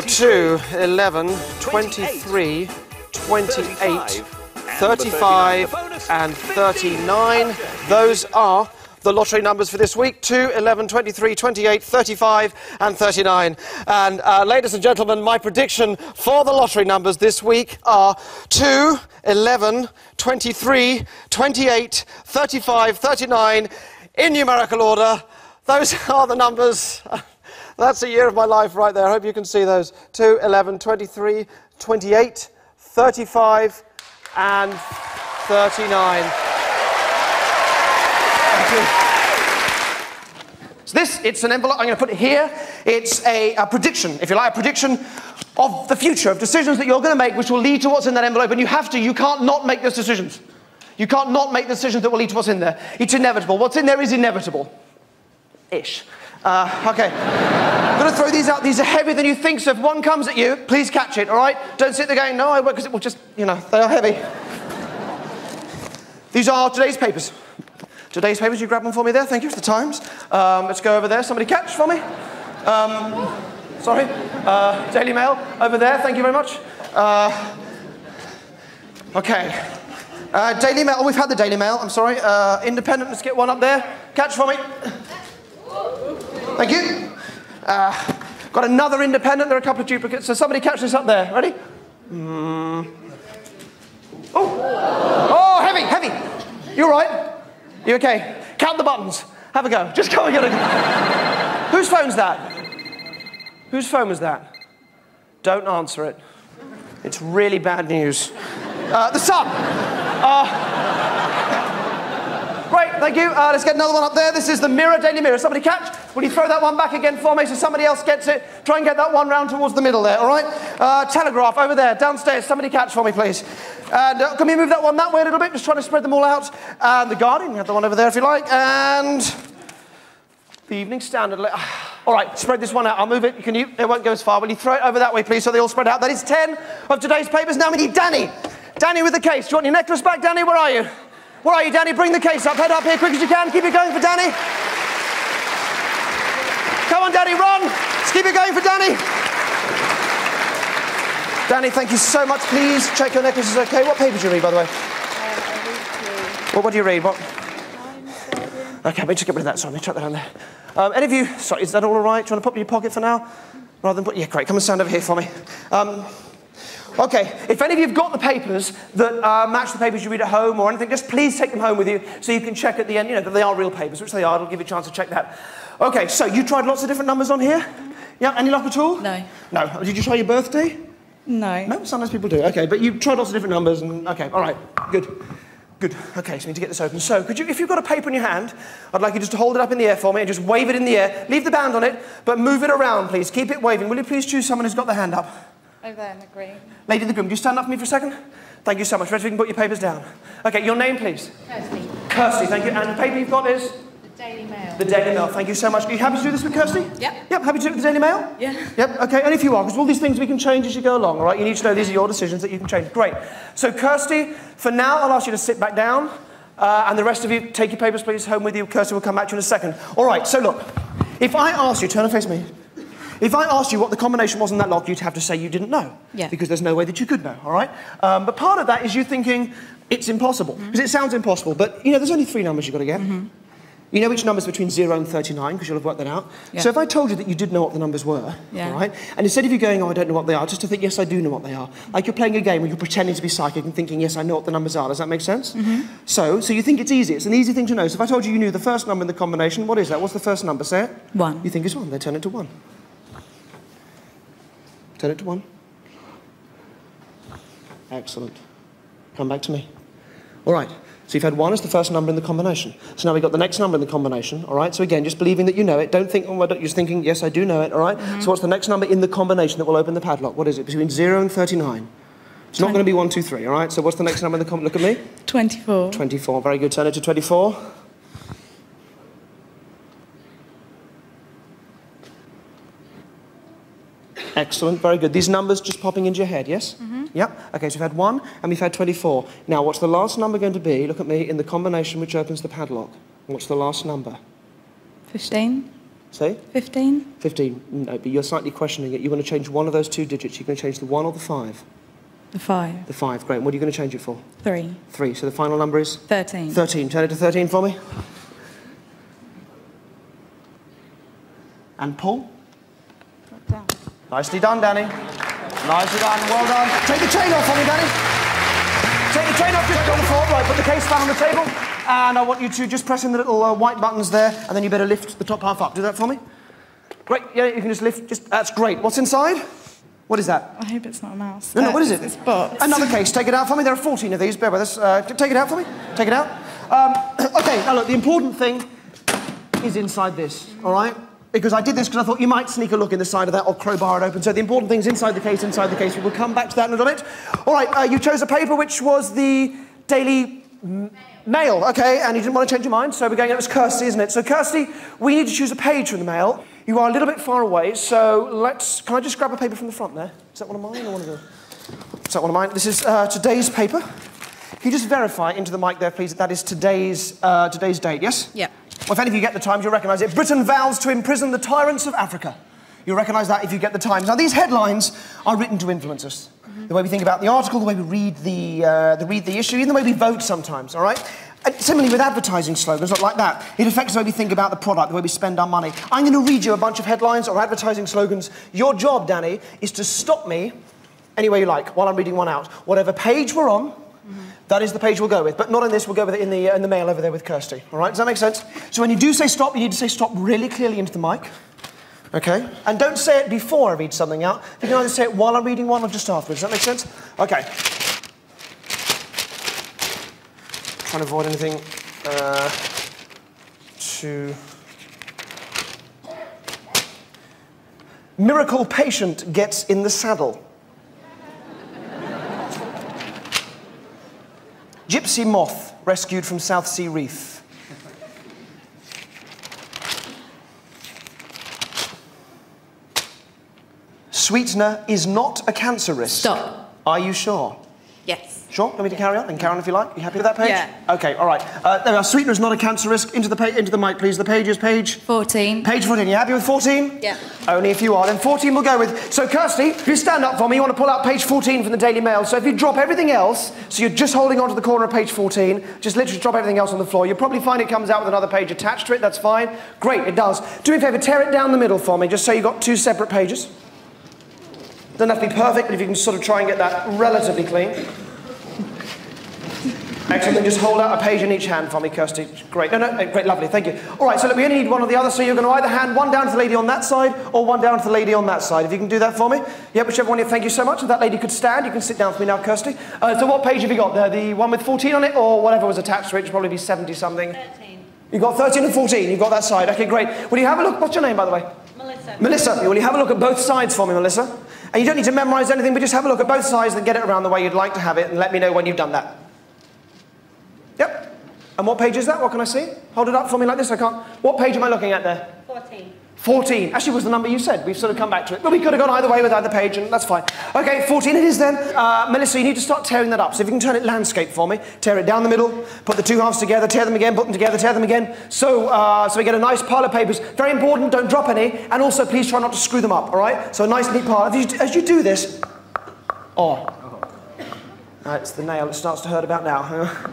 2, 11, 23, 28. 35 and 39. Those are the lottery numbers for this week. 2, 11, 23, 28, 35 and 39. And ladies and gentlemen, my prediction for the lottery numbers this week are 2, 11, 23, 28, 35, 39 in numerical order. Those are the numbers. That's a year of my life right there. I hope you can see those. 2, 11, 23, 28, 35 and 39. So it's an envelope, I'm going to put it here. It's a prediction, if you like, a prediction of the future, of decisions that you're going to make which will lead to what's in that envelope, and you can't not make those decisions. You can't not make decisions that will lead to what's in there. It's inevitable. What's in there is inevitable-ish. Okay. I'm going to throw these out. These are heavier than you think, so if one comes at you, please catch it, all right? Don't sit there going, no, I won't, because it will just, you know, they are heavy. These are today's papers. Today's papers, you grab them for me there. Thank you, it's the Times. Let's go over there. Somebody catch for me. Sorry. Daily Mail, over there. Thank you very much. Okay. Daily Mail. Oh, we've had the Daily Mail. I'm sorry. Independent, let's get one up there. Catch for me. Thank you. Got another independent. There are a couple of duplicates. So somebody catch this up there. Ready? Oh. Oh, heavy, heavy. You all right? You okay? Count the buttons. Have a go. Just go and get it. Whose phone's that? Whose phone was that? Don't answer it. It's really bad news. The sun. Right, thank you. Let's get another one up there. This is the mirror, Daily Mirror. Somebody catch. Will you throw that one back again for me so somebody else gets it? Try and get that one round towards the middle there, all right? Telegraph, over there, downstairs. Somebody catch for me, please. And can we move that one that way a little bit? Just trying to spread them all out. And the Guardian, you have the one over there if you like. And the Evening Standard. All right, spread this one out. I'll move it. It won't go as far. Will you throw it over that way, please, so they all spread out? That is 10 of today's papers. Now we need Danny. Danny with the case. Do you want your necklace back, Danny? Where are you? Where are you, Danny? Bring the case up. Head up here quick as you can. Keep it going for Danny. Come on, Danny, run. Let's keep it going for Danny. Danny, thank you so much. Please check your necklace is okay. What paper do you read, by the way? Well, what do you read? What? Okay, let me just get rid of that. Sorry, let me chuck that on there. Any of you, sorry, is that all right? Do you want to pop it in your pocket for now? Rather than put, yeah, great. Come and stand over here for me. Okay, if any of you have got the papers that match the papers you read at home or anything, just please take them home with you so you can check at the end, you know, that they are real papers, which they are. It'll give you a chance to check that. Okay, so you tried lots of different numbers on here? Yeah, any luck at all? No. No. Did you try your birthday? No. No, sometimes people do. Okay, but you tried lots of different numbers and, okay, all right, good. Good. Okay, so we need to get this open. So, could you, if you've got a paper in your hand, I'd like you just to hold it up in the air for me and just wave it in the air. Leave the band on it, but move it around, please. Keep it waving. Will you please choose someone who's got their hand up? Over there in the green. Lady in the green, do you stand up for me for a second? Thank you so much. Ready, we can put your papers down. Okay, your name, please. Kirsty. Kirsty, thank you. And the paper you've got is? The Daily Mail. The Daily Mail. Thank you so much. Are you happy to do this with Kirsty? Yep. Yep, happy to do it with the Daily Mail? Yeah. Yep, okay, and if you are, because all these things we can change as you go along, all right? You need to know these are your decisions that you can change. Great. So, Kirsty, for now, I'll ask you to sit back down, and the rest of you, take your papers, please, home with you. Kirsty will come back to you in a second. All right, so look, if I ask you, turn and face me. If I asked you what the combination was in that lock, you'd have to say you didn't know. Yeah. Because there's no way that you could know, all right? But part of that is you thinking it's impossible. Because it sounds impossible, but, you know, there's only three numbers you've got to get. You know each number's between 0 and 39, because you'll have worked that out. Yeah. So if I told you that you did know what the numbers were, all right? And instead of you going, oh, I don't know what they are, just to think, yes, I do know what they are. Like you're playing a game where you're pretending to be psychic and thinking, yes, I know what the numbers are. Does that make sense? So you think it's easy. It's an easy thing to know. So if I told you you knew the first number in the combination, what is that? What's the first number? Say it. 1. You think it's 1. They turn it to 1. Turn it to 1. Excellent. Come back to me. All right. So you've had 1 as the first number in the combination. So now we've got the next number in the combination. All right. So again, just believing that you know it. Don't think, oh, I don't. You're just thinking, yes, I do know it. All right. So what's the next number in the combination that will open the padlock? What is it? Between 0 and 39. It's not going to be 1, 2, 3. All right. So what's the next number in the combination? Look at me. 24. 24. Very good. Turn it to 24. Excellent, very good. These numbers just popping into your head, yes? Yep. Okay, so we've had 1 and we've had 24. Now, what's the last number going to be, look at me, in the combination which opens the padlock? What's the last number? 15. Say? 15. 15. No, but you're slightly questioning it. You want to change one of those two digits. You're going to change the 1 or the 5? The 5. The 5, great. And what are you going to change it for? 3. 3. So the final number is? 13. 13. Turn it to 13 for me. And Paul? Nicely done, Danny. Nicely done. Well done. Take the chain off for me, Danny. Take the chain off. Just on the floor. Right, put the case down on the table. And I want you to just press in the little white buttons there, and then you better lift the top half up. Do that for me. Great. Yeah, you can just lift. Just that's great. What's inside? What is that? I hope it's not a mouse. No, no, what is it? It's a box. Another case. Take it out for me. There are 14 of these. Bear with us. Take it out for me. Take it out. Okay, now look, the important thing is inside this, all right? Because I did this because I thought you might sneak a look in the side of that or crowbar it open. So the important thing's inside the case. We will come back to that in a little bit. All right, you chose a paper which was the Daily Mail, okay, and you didn't want to change your mind, so we're going, it was Kirsty, isn't it? So Kirsty, we need to choose a page from the Mail. You are a little bit far away, so let's, can I just grab a paper from the front there? Is that one of mine or one of yours? Is that one of mine? This is today's paper. Can you just verify into the mic there, please, that is today's date, yes? Yeah. Well, if any of you get the Times, you'll recognise it. Britain vows to imprison the tyrants of Africa. You'll recognise that if you get the Times. Now, these headlines are written to influence us. The way we think about the article, the way we read the issue, even the way we vote sometimes, all right? Similarly with advertising slogans, not like that. It affects the way we think about the product, the way we spend our money. I'm going to read you a bunch of headlines or advertising slogans. Your job, Danny, is to stop me any way you like while I'm reading one out. Whatever page we're on, that is the page we'll go with. But not in this, we'll go with it in the mail over there with Kirsty. All right, does that make sense? So when you do say stop, you need to say stop really clearly into the mic. Okay? And don't say it before I read something out. You can either say it while I'm reading one or just afterwards. Does that make sense? Okay. Trying to avoid anything too... Miracle patient gets in the saddle. Gypsy moth rescued from South Sea Reef. Sweetener is not a cancer risk. Stop. Are you sure? Yes. Sure? Want me to carry on? And Karen, if you like. You happy with that page? Yeah. OK, all right. There we are. Sweetener is not a cancer risk. Into the mic, please. The page is page... 14. Page 14. You happy with 14? Yeah. Only if you are. Then 14 we'll go with. So, Kirsty, if you stand up for me, you want to pull out page 14 from the Daily Mail. So if you drop everything else, so you're just holding on to the corner of page 14, just literally drop everything else on the floor. You'll probably find it comes out with another page attached to it. That's fine. Great, it does. Do me a favour, tear it down the middle for me, just so you've got two separate pages. Doesn't have to be perfect, but if you can sort of try and get that relatively clean. Excellent, just hold out a page in each hand for me, Kirsty. Great, great, lovely, thank you. All right, so look, we only need one or the other, so you're going to either hand one down to the lady on that side or one down to the lady on that side. If you can do that for me. Yeah, whichever one, thank you so much. If that lady could stand, you can sit down for me now, Kirsty. So what page have you got there? The one with 14 on it or whatever was attached to it, should probably be 70-something. 13. You've got 13 and 14, you've got that side. Okay, great. Will you have a look? What's your name, by the way? Melissa. Melissa, will you have a look at both sides for me, Melissa? And you don't need to memorise anything, but just have a look at both sides and get it around the way you'd like to have it and let me know when you've done that. Yep. And what page is that? What can I see? Hold it up for me like this. I can't... What page am I looking at there? 14. 14. Actually, it was the number you said. We've sort of come back to it. But we could have gone either way with either page, and that's fine. OK, 14 it is then. Melissa, you need to start tearing that up. So if you can turn it landscape for me. Tear it down the middle, put the two halves together, tear them again, put them together, tear them again. So, so we get a nice pile of papers. Very important, don't drop any. And also, please try not to screw them up, all right? So a nice, neat pile. As you do this... Oh. It's the nail. It starts to hurt about now.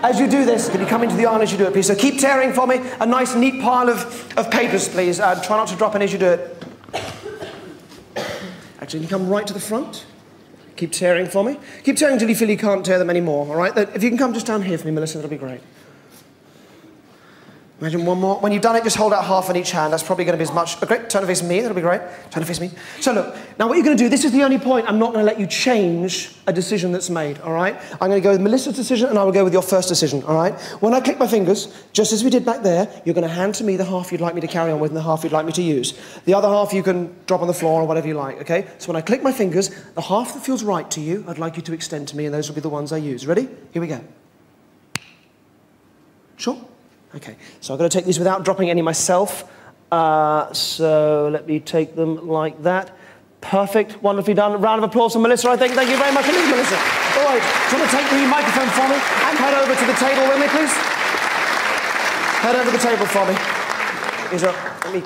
As you do this, can you come into the aisle as you do it, please? So keep tearing for me a nice, neat pile of papers, please. Try not to drop in as you do it. Actually, can you come right to the front? Keep tearing for me. Keep tearing until you feel you can't tear them anymore, all right? If you can come just down here for me, Melissa, that'll be great. Imagine one more. When you've done it, just hold out half in each hand. That's probably going to be as much... Oh, great. Turn to face me. That'll be great. Turn to face me. So, look. Now, what you're going to do... This is the only point I'm not going to let you change a decision that's made, all right? I'm going to go with Melissa's decision, and I will go with your first decision, all right? When I click my fingers, just as we did back there, you're going to hand to me the half you'd like me to carry on with and the half you'd like me to use. The other half you can drop on the floor or whatever you like, okay? So when I click my fingers, the half that feels right to you, I'd like you to extend to me, and those will be the ones I use. Ready? Here we go. Sure? Okay, so I'm going to take these without dropping any myself. So let me take them like that. Perfect, wonderfully done. A round of applause for Melissa, I think. Thank you very much indeed, Melissa. All right, do you want to take the microphone for me and head over to the table with me, please? Head over to the table for me.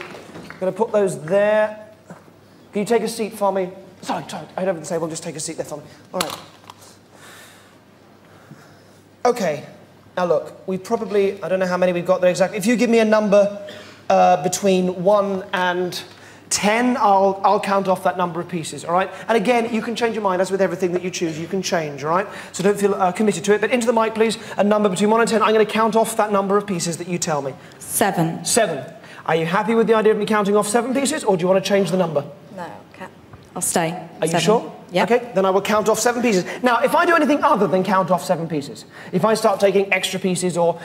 I'm going to put those there. Can you take a seat for me? Sorry, head over to the table and just take a seat there for me. All right. Okay. Now look, we probably, I don't know how many we've got there exactly. If you give me a number between 1 and 10, I'll count off that number of pieces, all right? And again, you can change your mind, as with everything that you choose, you can change, all right? So don't feel committed to it, but into the mic, please, a number between 1 and 10. I'm going to count off that number of pieces that you tell me. 7. 7. Are you happy with the idea of me counting off 7 pieces, or do you want to change the number? No, I'll stay. Are 7. You sure? Yep. Okay, then I will count off 7 pieces. Now, if I do anything other than count off 7 pieces, if I start taking extra pieces or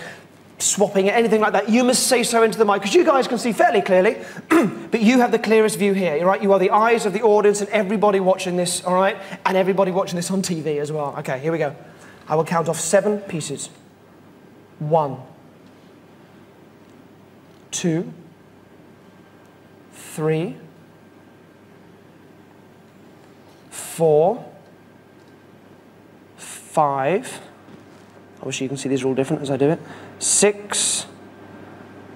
swapping, anything like that, you must say so into the mic, because you guys can see fairly clearly, but you have the clearest view here, right? You are the eyes of the audience and everybody watching this, all right? And everybody watching this on TV as well. Okay, here we go. I will count off 7 pieces. 1, 2, 3... 4, 5, I wish you can see these are all different as I do it, 6,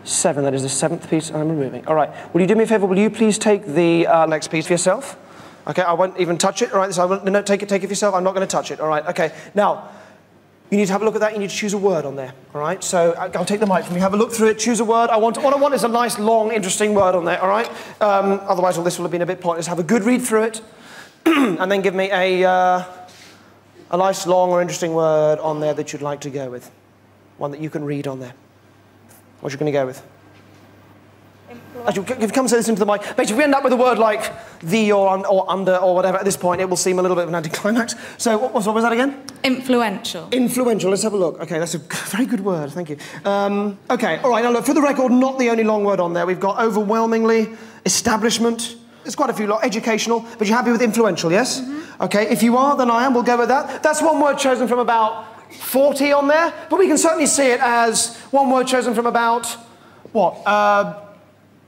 7, that is the 7th piece I'm removing. All right, will you do me a favour, will you please take the next piece for yourself? Okay, I won't even touch it, all right, so I won't, no, take it for yourself, I'm not going to touch it, all right, okay. Now, You need to have a look at that. You need to choose a word on there, all right? So I'll take the mic from you. Have a look through it. Choose a word. What I want is a nice, long, interesting word on there, all right? Otherwise, all this will have been a bit pointless. Have a good read through it, and then give me a nice, long, or interesting word on there that you'd like to go with, one that you can read on there. What are you going to go with? Actually, come say this into the mic. Basically, if we end up with a word like the or under or whatever at this point, it will seem a little bit of an anticlimax. So what was that again? Influential. Influential. Let's have a look. OK, that's a very good word. Thank you. OK, all right. Now, look, for the record, not the only long word on there. We've got overwhelmingly, establishment. There's quite a few lot. Educational. But you're happy with influential, yes? Mm-hmm. OK, if you are, then I am. We'll go with that. That's one word chosen from about 40 on there. But we can certainly see it as one word chosen from about, what,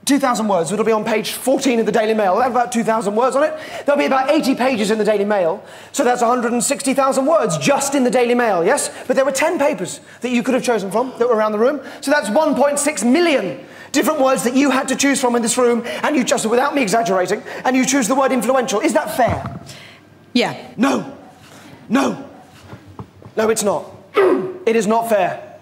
2,000 words. It'll be on page 14 of the Daily Mail. It'll have about 2,000 words on it. There'll be about 80 pages in the Daily Mail, so that's 160,000 words just in the Daily Mail, yes? But there were 10 papers that you could have chosen from that were around the room, so that's 1.6 million different words that you had to choose from in this room, and you just, without me exaggerating, and you choose the word influential. Is that fair? Yeah. No. No. No, it's not. It is not fair.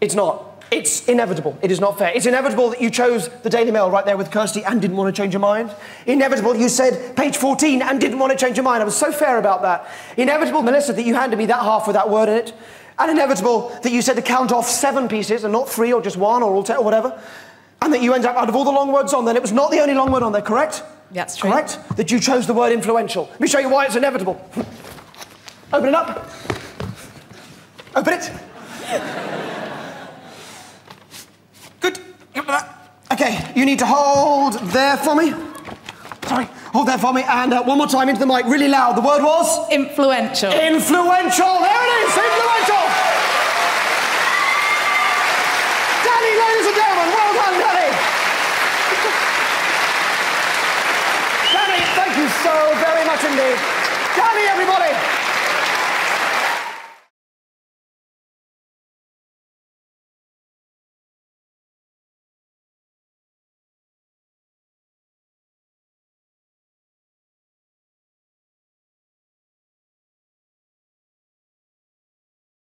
It's not. It's inevitable. It is not fair. It's inevitable that you chose the Daily Mail right there with Kirsty and didn't want to change your mind. Inevitable you said page 14 and didn't want to change your mind. I was so fair about that. Inevitable, Melissa, that you handed me that half with that word in it. And inevitable that you said to count off 7 pieces and not 3 or just 1 or all 10 or whatever. And that you ended up out of all the long words on there. It was not the only long word on there, correct? That's true. Correct? That you chose the word influential. Let me show you why it's inevitable. Open it up. Open it. Good. Okay, you need to hold there for me. Sorry, hold there for me. And one more time into the mic, really loud. The word was? Influential. Influential. There it is, influential. Danny, ladies and gentlemen, well done, Danny. Danny, thank you so very much indeed. Danny, everybody.